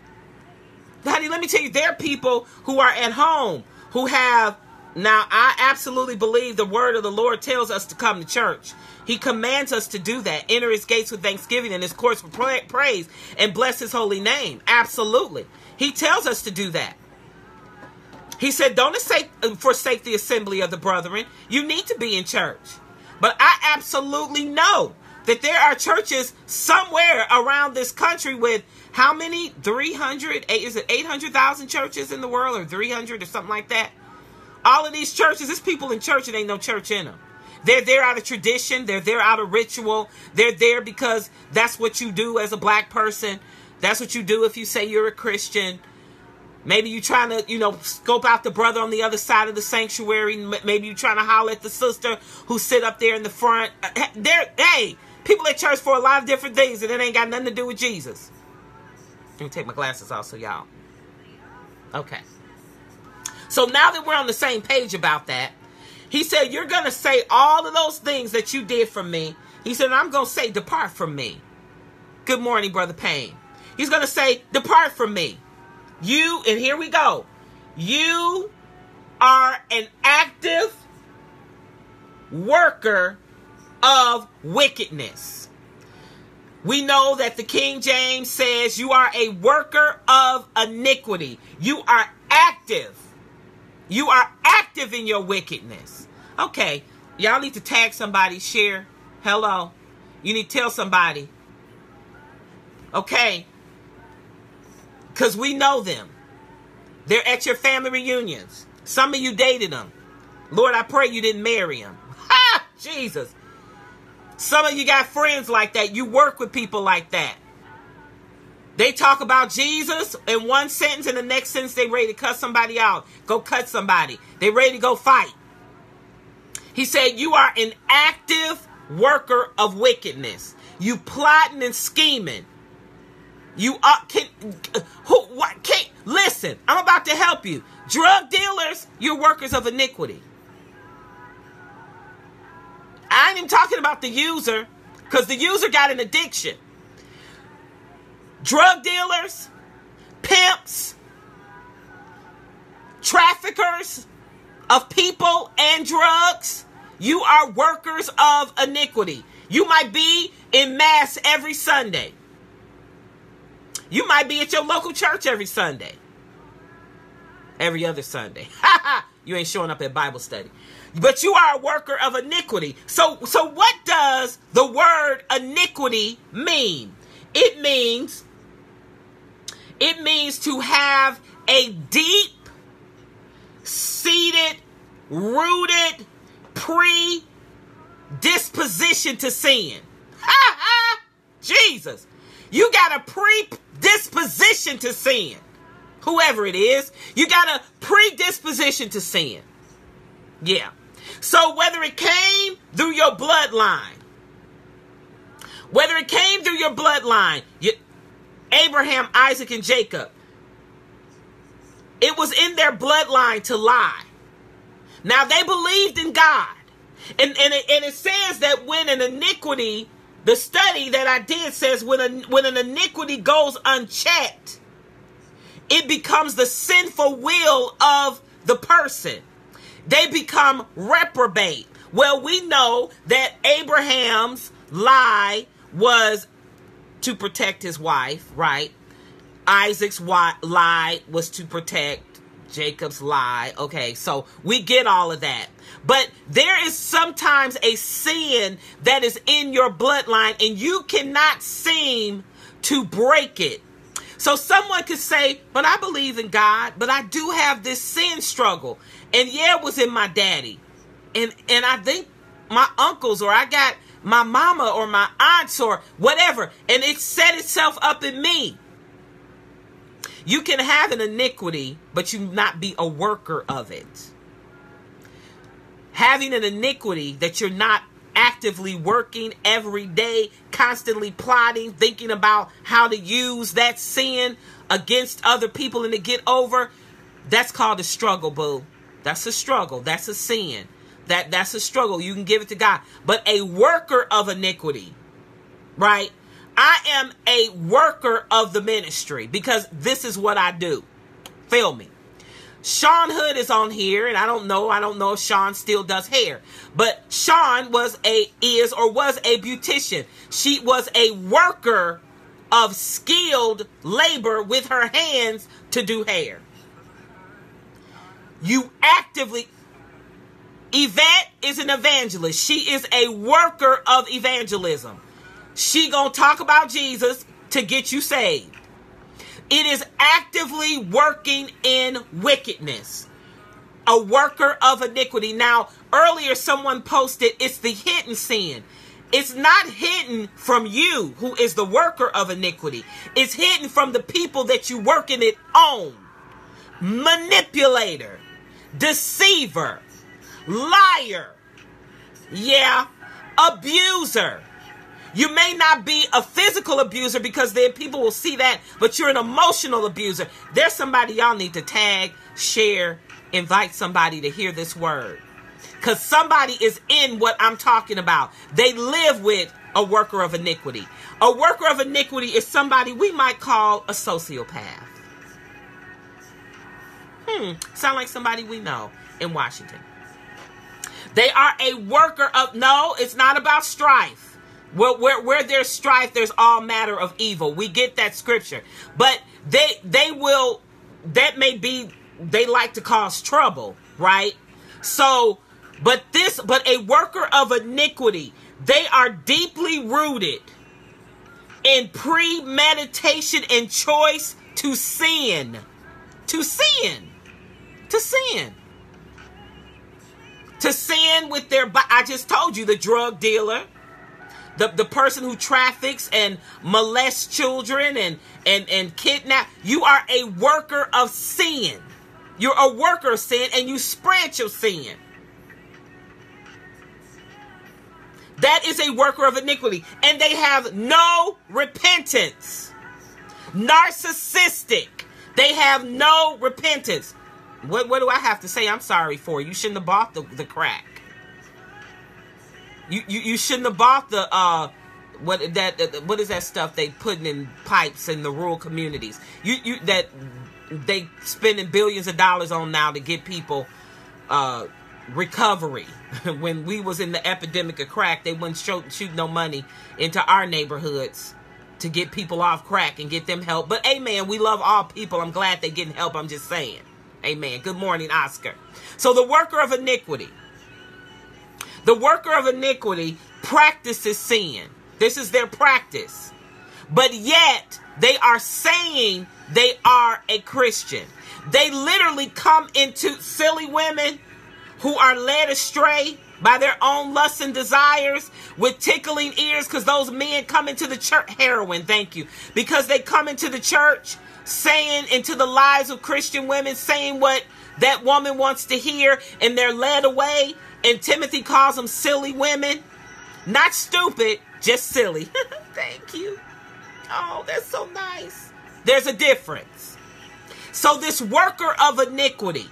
Honey, let me tell you, there are people who are at home who have Now, I absolutely believe the word of the Lord tells us to come to church. He commands us to do that. Enter his gates with thanksgiving and his courts with praise, and bless his holy name. Absolutely. He tells us to do that. He said, don't forsake the assembly of the brethren. You need to be in church. But I absolutely know that there are churches somewhere around this country with how many? three hundred, is it eight hundred thousand churches in the world, or three hundred or something like that? All of these churches, there's people in church that ain't no church in them. They're there out of tradition. They're there out of ritual. They're there because that's what you do as a black person. That's what you do if you say you're a Christian. Maybe you're trying to, you know, scope out the brother on the other side of the sanctuary. Maybe you're trying to holler at the sister who sit up there in the front. They're, hey, people at church for a lot of different things, and it ain't got nothing to do with Jesus. Let me take my glasses off so y'all. Okay. So now that we're on the same page about that, he said, you're going to say all of those things that you did for me. He said, I'm going to say, depart from me. Good morning, Brother Payne. He's going to say, depart from me. You, and here we go. You are an active worker of wickedness. We know that the King James says you are a worker of iniquity. You are active. You are active in your wickedness. Okay, y'all need to tag somebody, share. Hello. You need to tell somebody. Okay. Because we know them. They're at your family reunions. Some of you dated them. Lord, I pray you didn't marry them. Ha! Jesus. Some of you got friends like that. You work with people like that. They talk about Jesus in one sentence, and the next sentence they ready to cut somebody out. Go cut somebody. They ready to go fight. He said, you are an active worker of wickedness. You plotting and scheming. You are, can, who, what, can't, listen, I'm about to help you. Drug dealers, you're workers of iniquity. I ain't even talking about the user, because the user got an addiction. Drug dealers, pimps, traffickers of people and drugs, you are workers of iniquity. You might be in mass every Sunday. You might be at your local church every Sunday. Every other Sunday. You ain't showing up at Bible study. But you are a worker of iniquity. So, so what does the word iniquity mean? It means... It means to have a deep, seated, rooted, predisposition to sin. Ha ha! Jesus. You got a predisposition to sin. Whoever it is, you got a predisposition to sin. Yeah. So whether it came through your bloodline, whether it came through your bloodline, you, Abraham, Isaac, and Jacob. It was in their bloodline to lie. Now, they believed in God. And, and, it, and it says that when an iniquity, the study that I did says when, a, when an iniquity goes unchecked, it becomes the sinful will of the person. They become reprobate. Well, we know that Abraham's lie was to protect his wife, right? Isaac's lie was to protect Jacob's lie. Okay, so we get all of that. But there is sometimes a sin that is in your bloodline, and you cannot seem to break it. So someone could say, but I believe in God, but I do have this sin struggle. And yeah, it was in my daddy. And, and I think my uncles, or I got... my mama or my aunts or whatever, and it set itself up in me. You can have an iniquity, but you not be a worker of it. Having an iniquity that you're not actively working every day, constantly plotting, thinking about how to use that sin against other people and to get over, that's called a struggle, boo. That's a struggle. That's a sin. That that's a struggle. You can give it to God. But a worker of iniquity, right? I am a worker of the ministry because this is what I do. Feel me. Sean Hood is on here, and I don't know, I don't know if Sean still does hair, but Sean was a, is or was a beautician. She was a worker of skilled labor with her hands to do hair. You actively, Yvette is an evangelist. She is a worker of evangelism. She gonna talk about Jesus to get you saved. It is actively working in wickedness. A worker of iniquity. Now, earlier someone posted, it's the hidden sin. It's not hidden from you, who is the worker of iniquity. It's hidden from the people that you're working it on. Manipulator. Deceiver. Liar. Yeah. Abuser. You may not be a physical abuser, because then people will see that, but you're an emotional abuser. There's somebody y'all need to tag, share, invite somebody to hear this word. Because somebody is in what I'm talking about. They live with a worker of iniquity. A worker of iniquity is somebody we might call a sociopath. Hmm, sound like somebody we know in Washington. They are a worker of, no, it's not about strife. Where, where, where there's strife, there's all matter of evil. We get that scripture. But they they will, that may be, they like to cause trouble, right? So, but this, but a worker of iniquity, they are deeply rooted in premeditation and choice to sin. To sin. To sin. To sin with their, I just told you, the drug dealer. The, the person who traffics and molests children and, and, and kidnaps. You are a worker of sin. You're a worker of sin, and you spread your sin. That is a worker of iniquity. And they have no repentance. Narcissistic. They have no repentance. What, what do I have to say? I'm sorry for you. You shouldn't have bought the, the crack. You, you you shouldn't have bought the, uh, what that uh, what is that stuff they putting in pipes in the rural communities? You you that they spending billions of dollars on now to get people uh, recovery. When we was in the epidemic of crack, they wouldn't show, shoot no money into our neighborhoods to get people off crack and get them help. But amen, we love all people. I'm glad they're getting help. I'm just saying, amen. Good morning, Oscar. So the worker of iniquity. The worker of iniquity practices sin. This is their practice. But yet, they are saying they are a Christian. They literally come into silly women who are led astray by their own lusts and desires with tickling ears, because those men come into the church. Heroin, thank you. Because they come into the church saying into the lives of Christian women, saying what that woman wants to hear, and they're led away. And Timothy calls them silly women. Not stupid, just silly. Thank you. Oh, that's so nice. There's a difference. So this worker of iniquity,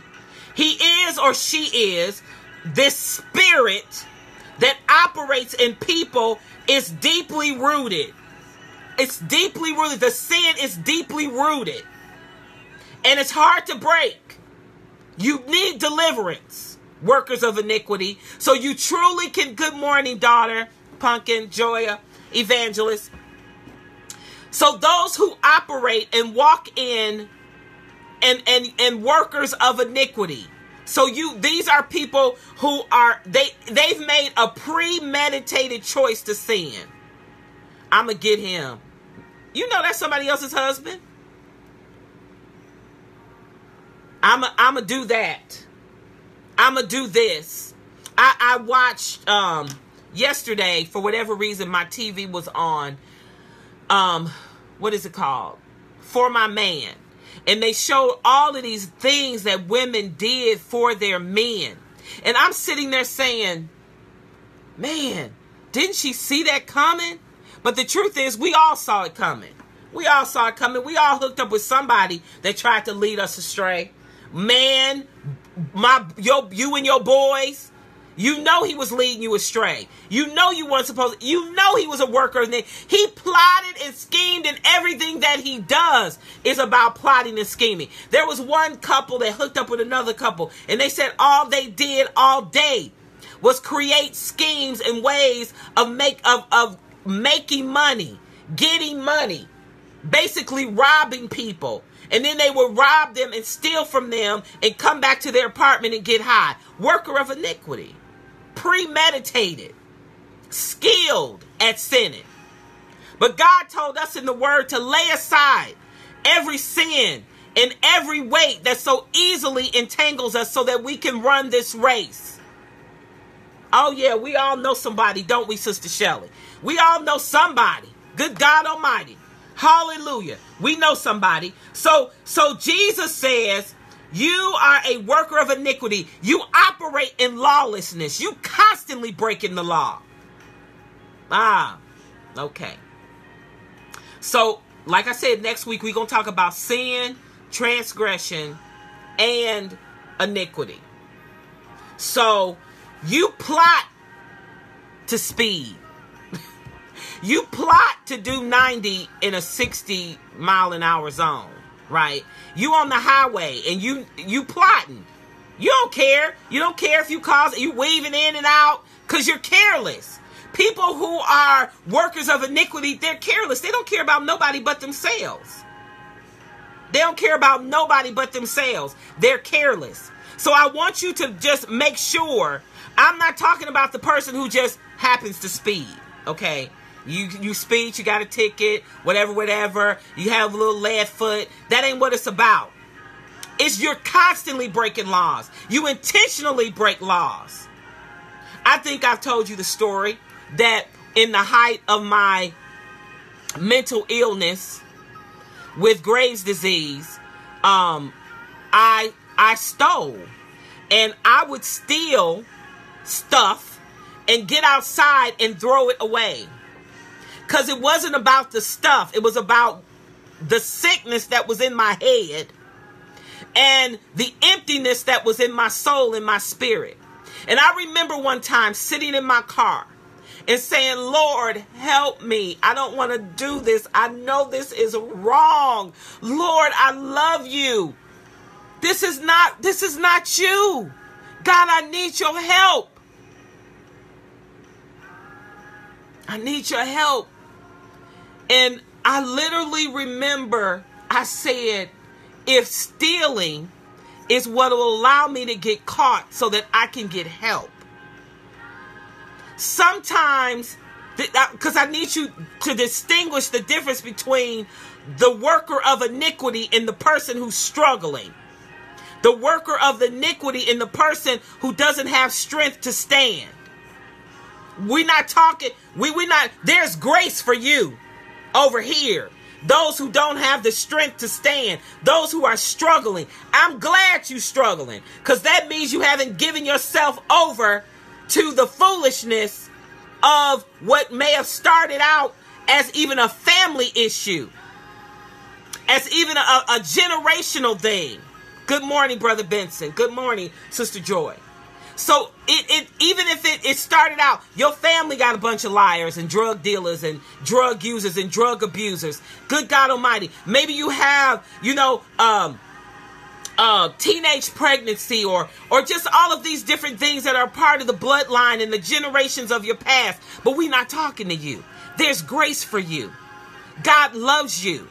he is or she is, this spirit that operates in people is deeply rooted. It's deeply rooted. The sin is deeply rooted. And it's hard to break. You need deliverance. Workers of iniquity. So you truly can, good morning, daughter, pumpkin, Joya, evangelist. So those who operate and walk in and, and, and workers of iniquity. So you, these are people who are, they, they've made a premeditated choice to sin. I'm going to get him. You know, that's somebody else's husband. I'm going I'm to do that. I'm going to do this. I, I watched um, yesterday, for whatever reason, my T V was on, um, what is it called? For My Man. And they showed all of these things that women did for their men. And I'm sitting there saying, man, didn't she see that coming? But the truth is, we all saw it coming. We all saw it coming. We all hooked up with somebody that tried to lead us astray. Man, my, your, you and your boys, You know he was leading you astray. You know you weren't supposed to. You know he was a worker. He plotted and schemed, and everything that he does is about plotting and scheming. There was one couple that hooked up with another couple, and they said all they did all day was create schemes and ways of make of, of making money, getting money, basically robbing people. And then they would rob them and steal from them and come back to their apartment and get high. Worker of iniquity. Premeditated. Skilled at sinning. But God told us in the word to lay aside every sin and every weight that so easily entangles us so that we can run this race. Oh yeah, we all know somebody, don't we, Sister Shelley? We all know somebody. Good God Almighty. Hallelujah. We know somebody. So, so Jesus says, you are a worker of iniquity. You operate in lawlessness. You constantly breaking the law. Ah, okay. So, like I said, next week we're going to talk about sin, transgression, and iniquity. So, you plot to speed. You plot to do ninety in a sixty mile an hour zone, right? You on the highway and you you plotting. You don't care. You don't care if you cause, you weaving in and out because you're careless. People who are workers of iniquity, they're careless. They don't care about nobody but themselves. They don't care about nobody but themselves. They're careless. So I want you to just make sure, I'm not talking about the person who just happens to speed, okay? You you speed, you got a ticket, whatever, whatever. You have a little lead foot. That ain't what it's about. It's you're constantly breaking laws. You intentionally break laws. I think I've told you the story that in the height of my mental illness with Graves' disease, um, I I stole. And I would steal stuff and get outside and throw it away. Because it wasn't about the stuff. It was about the sickness that was in my head and the emptiness that was in my soul and my spirit. And I remember one time sitting in my car and saying, Lord, help me. I don't want to do this. I know this is wrong. Lord, I love you. This is not, this is not you. God, I need your help. I need your help. And I literally remember I said, if stealing is what will allow me to get caught so that I can get help. Sometimes, because I need you to distinguish the difference between the worker of iniquity and the person who's struggling. The worker of iniquity and the person who doesn't have strength to stand. We're not talking, we, we're not, there's grace for you. Over here, those who don't have the strength to stand, those who are struggling, I'm glad you're struggling because that means you haven't given yourself over to the foolishness of what may have started out as even a family issue, as even a, a generational thing. Good morning, Brother Benson. Good morning, Sister Joy. So it, it even if it, it started out, your family got a bunch of liars and drug dealers and drug users and drug abusers. Good God Almighty. Maybe you have, you know, um, uh, teenage pregnancy or or just all of these different things that are part of the bloodline and the generations of your past. But we're not talking to you. There's grace for you. God loves you.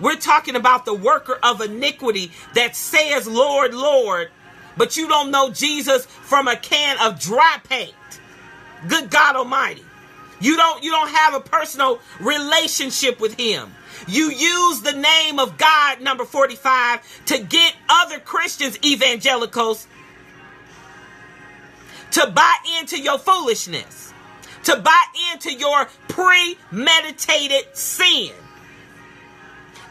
We're talking about the worker of iniquity that says, Lord, Lord. But you don't know Jesus from a can of dry paint. Good God Almighty. You don't, you don't have a personal relationship with him. You use the name of God, number forty-five, to get other Christians, evangelicals, to buy into your foolishness, to buy into your premeditated sin.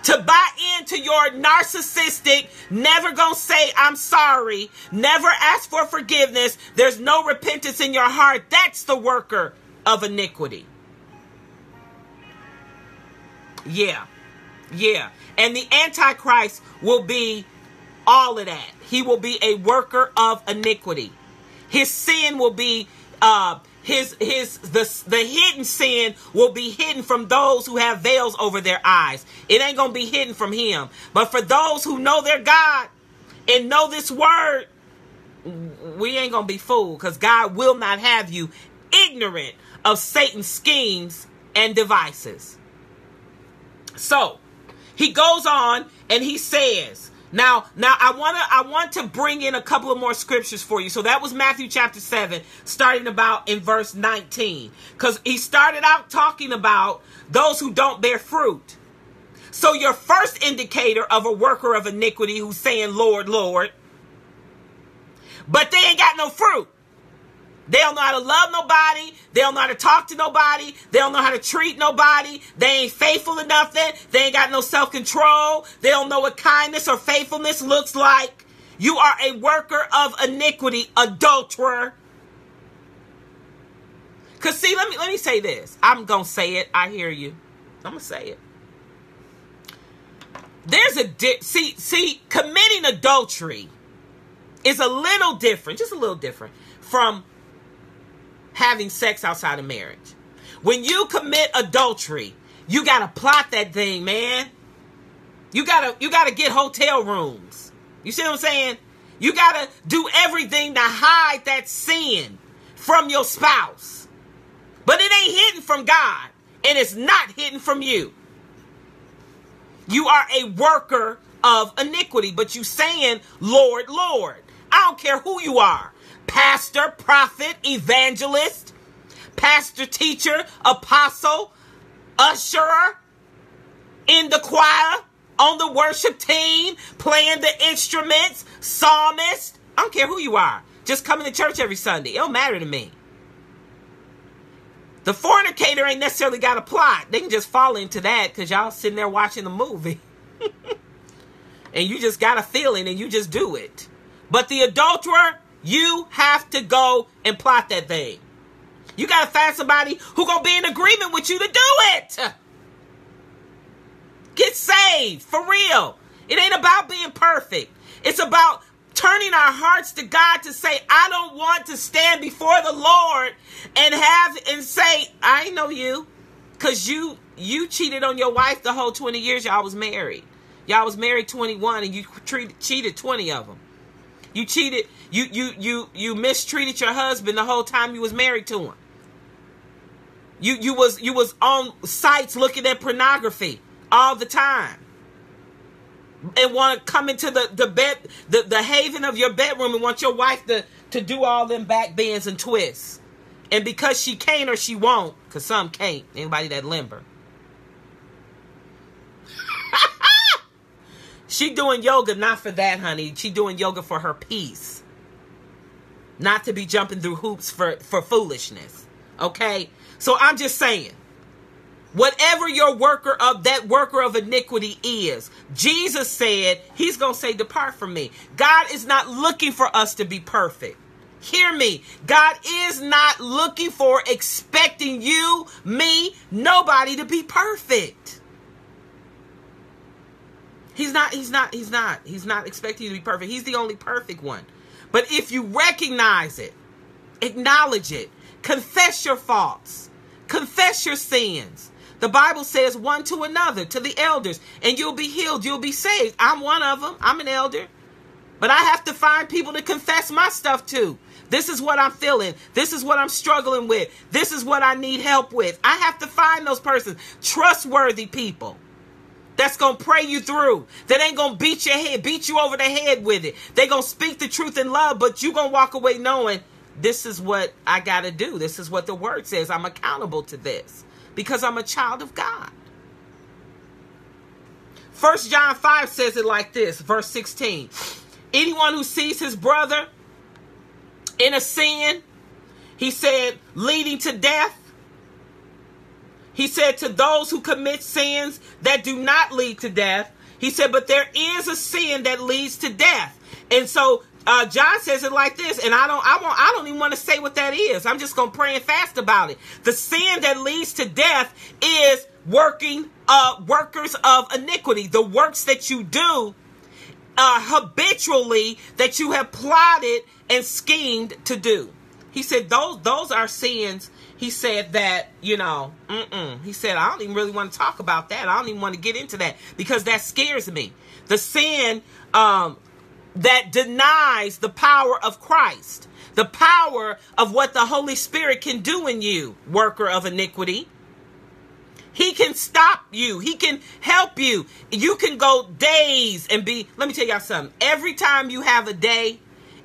To buy into your narcissistic, never gonna say I'm sorry, never ask for forgiveness, there's no repentance in your heart. That's the worker of iniquity. Yeah, yeah. And the Antichrist will be all of that. He will be a worker of iniquity. His sin will be uh, his his the the hidden sin will be hidden from those who have veils over their eyes. It ain't gonna be hidden from him. But for those who know their God and know this word, we ain't gonna be fooled, because God will not have you ignorant of Satan's schemes and devices. So he goes on and he says, now, now I want to, I want to bring in a couple of more scriptures for you. So that was Matthew chapter seven, starting about in verse nineteen, because he started out talking about those who don't bear fruit. So your first indicator of a worker of iniquity who's saying, Lord, Lord, but they ain't got no fruit. They don't know how to love nobody. They don't know how to talk to nobody. They don't know how to treat nobody. They ain't faithful to nothing. They ain't got no self-control. They don't know what kindness or faithfulness looks like. You are a worker of iniquity, adulterer. Because see, let me, let me say this. I'm going to say it. I hear you. I'm going to say it. There's a, di- see, see, committing adultery is a little different, just a little different from having sex outside of marriage. When you commit adultery, you gotta plot that thing, man. You gotta, you gotta get hotel rooms. You see what I'm saying? You gotta do everything to hide that sin from your spouse. But it ain't hidden from God, and it's not hidden from you. You are a worker of iniquity, but you saying, Lord, Lord. I don't care who you are. Pastor, prophet, evangelist, pastor, teacher, apostle, usher, in the choir, on the worship team, playing the instruments, psalmist. I don't care who you are. Just coming to church every Sunday. It don't matter to me. The fornicator ain't necessarily got a plot. They can just fall into that because y'all sitting there watching the movie. And you just got a feeling and you just do it. But the adulterer, you have to go and plot that thing. You got to find somebody who's going to be in agreement with you to do it. Get saved, for real. It ain't about being perfect. It's about turning our hearts to God to say, I don't want to stand before the Lord and have and say, I know you, because you, you cheated on your wife the whole twenty years y'all was married. Y'all was married twenty-one and you treated, cheated twenty of them. You cheated, you, you, you, you mistreated your husband the whole time you was married to him. You, you was, you was on sites looking at pornography all the time and want to come into the, the bed, the, the haven of your bedroom and want your wife to, to do all them back bends and twists. And because she can't or she won't, cause some can't, anybody that limber. She doing yoga, not for that, honey. She doing yoga for her peace. Not to be jumping through hoops for, for foolishness. Okay? So I'm just saying, whatever your worker of, that worker of iniquity is, Jesus said, he's going to say, depart from me. God is not looking for us to be perfect. Hear me. God is not looking for, expecting you, me, nobody to be perfect. He's not, he's not, he's not, he's not expecting you to be perfect. He's the only perfect one. But if you recognize it, acknowledge it, confess your faults, confess your sins. The Bible says one to another, to the elders, and you'll be healed. You'll be saved. I'm one of them. I'm an elder, but I have to find people to confess my stuff to. This is what I'm feeling. This is what I'm struggling with. This is what I need help with. I have to find those persons, trustworthy people. That's going to pray you through. That ain't going to beat your head, beat you over the head with it. They going to speak the truth in love, but you going to walk away knowing this is what I got to do. This is what the word says. I'm accountable to this because I'm a child of God. First John five says it like this, verse sixteen. Anyone who sees his brother in a sin, he said, leading to death. He said, to those who commit sins that do not lead to death. He said, but there is a sin that leads to death. And so uh, John says it like this, and I don't, I won't, I don't even want to say what that is. I'm just going to pray and fast about it. The sin that leads to death is working, uh, workers of iniquity, the works that you do uh, habitually that you have plotted and schemed to do. He said those those are sins. He said that, you know, mm-mm. He said, I don't even really want to talk about that. I don't even want to get into that because that scares me. The sin um, that denies the power of Christ, the power of what the Holy Spirit can do in you, worker of iniquity. He can stop you. He can help you. You can go days and be, let me tell y'all something. Every time you have a day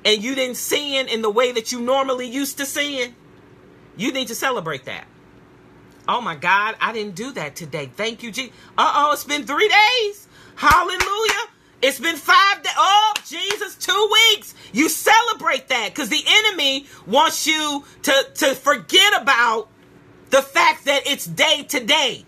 and you didn't sin in the way that you normally used to sin, you need to celebrate that. Oh my God, I didn't do that today. Thank you, Jesus. Uh-oh, it's been three days. Hallelujah. It's been five days. Oh, Jesus, two weeks. You celebrate that because the enemy wants you to, to forget about the fact that it's day to day.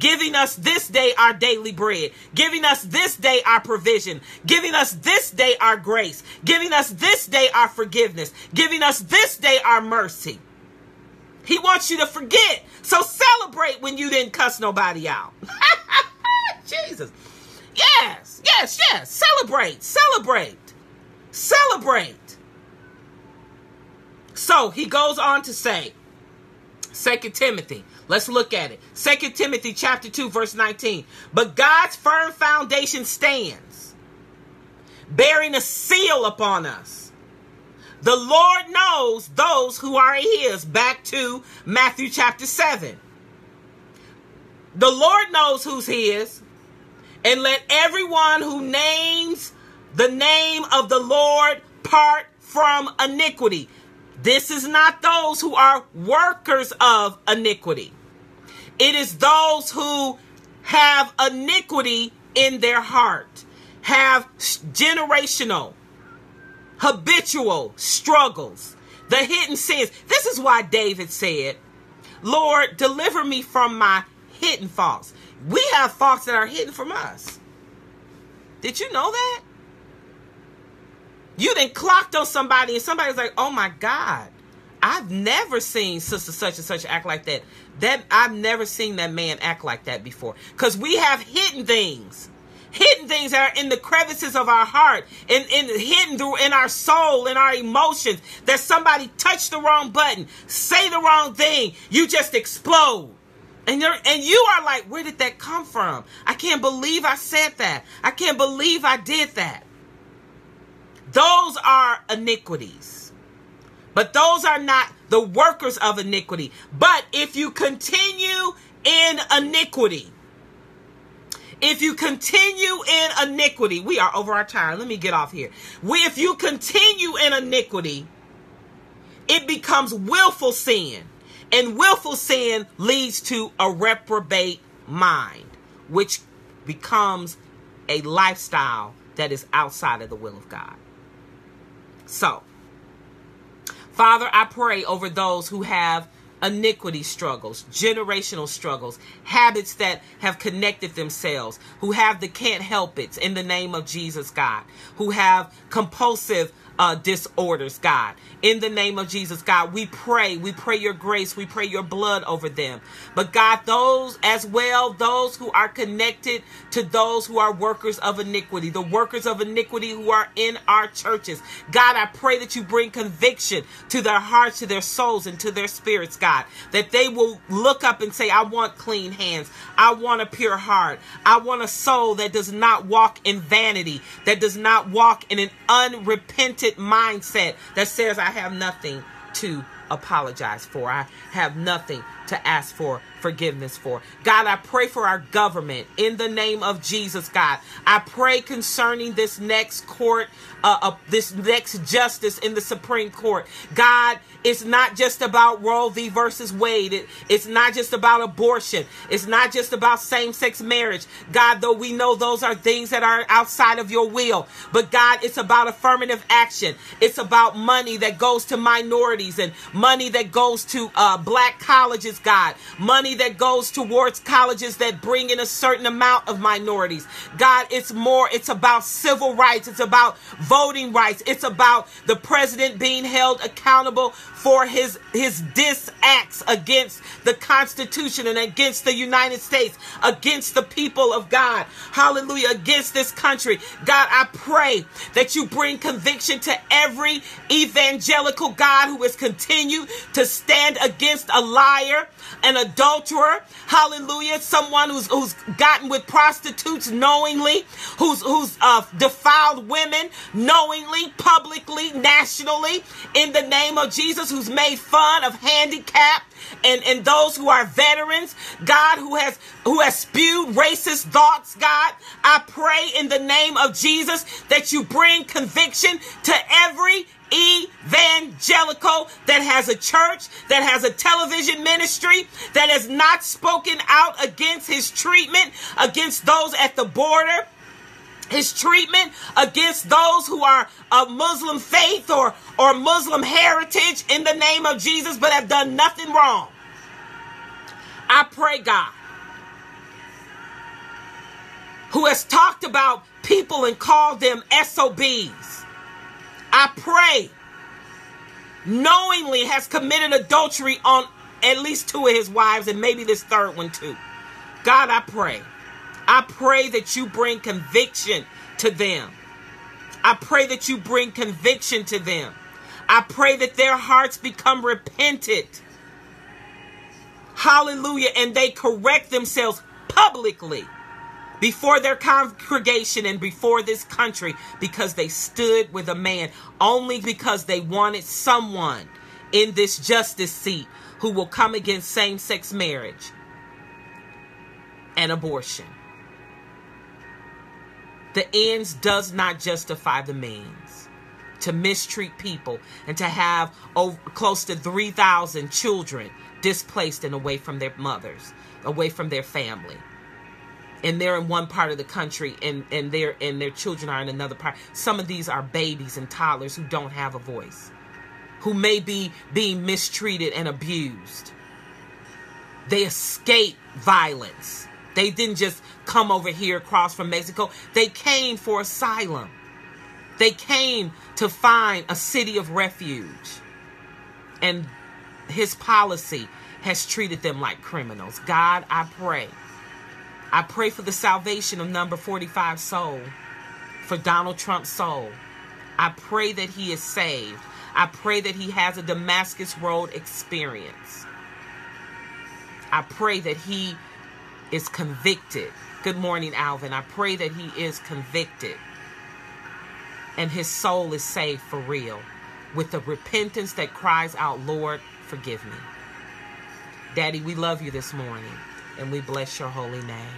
Giving us this day our daily bread, giving us this day our provision, giving us this day our grace, giving us this day our forgiveness, giving us this day our mercy. He wants you to forget. So celebrate when you didn't cuss nobody out. Jesus. Yes, yes, yes. Celebrate, celebrate, celebrate. So he goes on to say, Second Timothy. Let's look at it. Second Timothy chapter two, verse nineteen. But God's firm foundation stands, bearing a seal upon us. The Lord knows those who are his. Back to Matthew chapter seven. The Lord knows who's his. And let everyone who names the name of the Lord part from iniquity. This is not those who are workers of iniquity. It is those who have iniquity in their heart, have generational, habitual struggles, the hidden sins. This is why David said, Lord, deliver me from my hidden faults. We have faults that are hidden from us. Did you know that? You done clocked on somebody and somebody's like, oh my God, I've never seen sister such and such act like that. That I've never seen that man act like that before. Because we have hidden things. Hidden things that are in the crevices of our heart and, and hidden through in our soul, in our emotions, that somebody touched the wrong button, say the wrong thing, you just explode. And, you're, and you are like, where did that come from? I can't believe I said that. I can't believe I did that. Those are iniquities. But those are not the workers of iniquity. But if you continue in iniquity, if you continue in iniquity, we are over our time. Let me get off here. We, if you continue in iniquity, it becomes willful sin. And willful sin leads to a reprobate mind, which becomes a lifestyle that is outside of the will of God. So, Father, I pray over those who have iniquity struggles, generational struggles, habits that have connected themselves, who have the can't help it's in the name of Jesus, God, who have compulsive uh, disorders, God, in the name of Jesus, God, we pray, we pray your grace, we pray your blood over them. But God, those as well, those who are connected to those who are workers of iniquity, the workers of iniquity who are in our churches, God, I pray that you bring conviction to their hearts, to their souls, and to their spirits, God, that they will look up and say, I want clean hands. I want a pure heart. I want a soul that does not walk in vanity, that does not walk in an unrepentant mindset that says, I have nothing to apologize for. I have nothing to ask for forgiveness for. God, I pray for our government in the name of Jesus, God. I pray concerning this next court, uh, uh, this next justice in the Supreme Court. God, it's not just about Roe v. versus Wade. It, it's not just about abortion. It's not just about same-sex marriage. God, though we know those are things that are outside of your will, but God, it's about affirmative action. It's about money that goes to minorities and money that goes to uh, black colleges God. Money that goes towards colleges that bring in a certain amount of minorities. God, it's more, it's about civil rights. It's about voting rights. It's about the president being held accountable for his, his dis-acts against the Constitution and against the United States, against the people of God. Hallelujah. Against this country. God, I pray that you bring conviction to every evangelical God who has continued to stand against a liar, an adulterer, hallelujah, someone who's who's gotten with prostitutes knowingly, who's who's uh, defiled women knowingly, publicly, nationally, in the name of Jesus, who's made fun of handicapped and and those who are veterans, God, who has who has spewed racist thoughts, God. I pray in the name of Jesus that you bring conviction to every evangelical that has a church, that has a television ministry, that has not spoken out against his treatment, against those at the border, his treatment against those who are of Muslim faith or, or Muslim heritage in the name of Jesus, but have done nothing wrong. I pray, God, who has talked about people and called them S O Bs, I pray, knowingly has committed adultery on at least two of his wives and maybe this third one too. God, I pray. I pray that you bring conviction to them. I pray that you bring conviction to them. I pray that their hearts become repentant. Hallelujah. And they correct themselves publicly before their congregation and before this country, because they stood with a man only because they wanted someone in this justice seat who will come against same-sex marriage and abortion. The ends does not justify the means. To mistreat people and to have over, close to three thousand children displaced and away from their mothers, away from their family. And they're in one part of the country, and, and, they're, and their children are in another part. Some of these are babies and toddlers who don't have a voice, who may be being mistreated and abused. They escape violence. They didn't just come over here across from Mexico. They came for asylum. They came to find a city of refuge. And his policy has treated them like criminals. God, I pray. I pray for the salvation of number forty-five soul, for Donald Trump's soul. I pray that he is saved. I pray that he has a Damascus Road experience. I pray that he is convicted. Good morning, Alvin. I pray that he is convicted and his soul is saved for real with a repentance that cries out, Lord, forgive me. Daddy, we love you this morning. And we bless your holy name.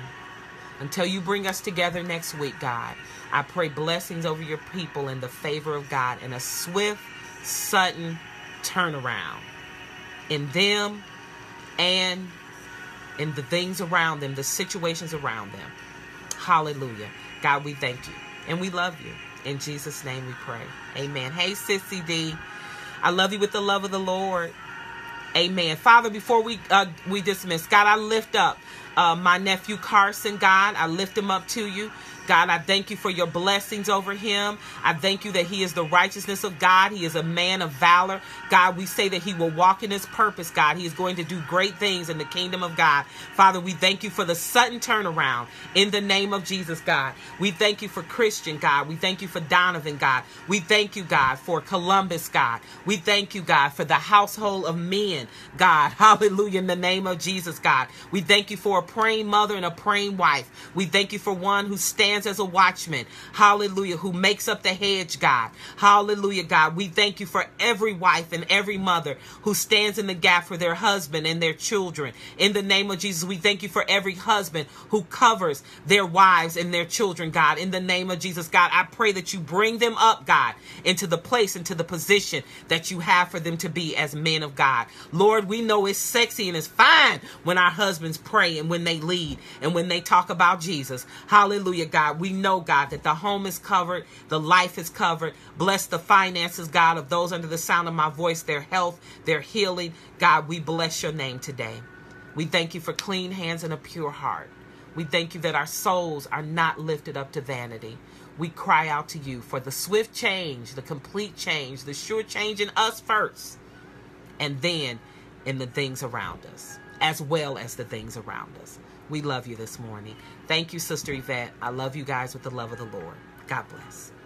Until you bring us together next week, God, I pray blessings over your people and the favor of God and a swift, sudden turnaround in them and in the things around them, the situations around them. Hallelujah. God, we thank you and we love you. In Jesus' name we pray. Amen. Hey, Sissy D. I love you with the love of the Lord. Amen. Father, before we uh, we dismiss, God, I lift up uh, my nephew Carson, God. I lift him up to you. God, I thank you for your blessings over him. I thank you that he is the righteousness of God. He is a man of valor. God, we say that he will walk in his purpose, God. He is going to do great things in the kingdom of God. Father, we thank you for the sudden turnaround in the name of Jesus, God. We thank you for Christian, God. We thank you for Donovan, God. We thank you, God, for Columbus, God. We thank you, God, for the household of men, God. Hallelujah, in the name of Jesus, God. We thank you for a praying mother and a praying wife. We thank you for one who stands as a watchman, hallelujah, who makes up the hedge, God, hallelujah, God. We thank you for every wife and every mother who stands in the gap for their husband and their children. In the name of Jesus, we thank you for every husband who covers their wives and their children, God. In the name of Jesus, God, I pray that you bring them up, God, into the place, into the position that you have for them to be as men of God. Lord, we know it's sexy and it's fine when our husbands pray and when they lead and when they talk about Jesus. Hallelujah, God. We know, God, that the home is covered. The life is covered. Bless the finances, God, of those under the sound of my voice, their health, their healing. God, we bless your name today. We thank you for clean hands and a pure heart. We thank you that our souls are not lifted up to vanity. We cry out to you for the swift change, the complete change, the sure change in us first, and then in the things around us, as well as the things around us. We love you this morning. Thank you, Sister Yvette. I love you guys with the love of the Lord. God bless.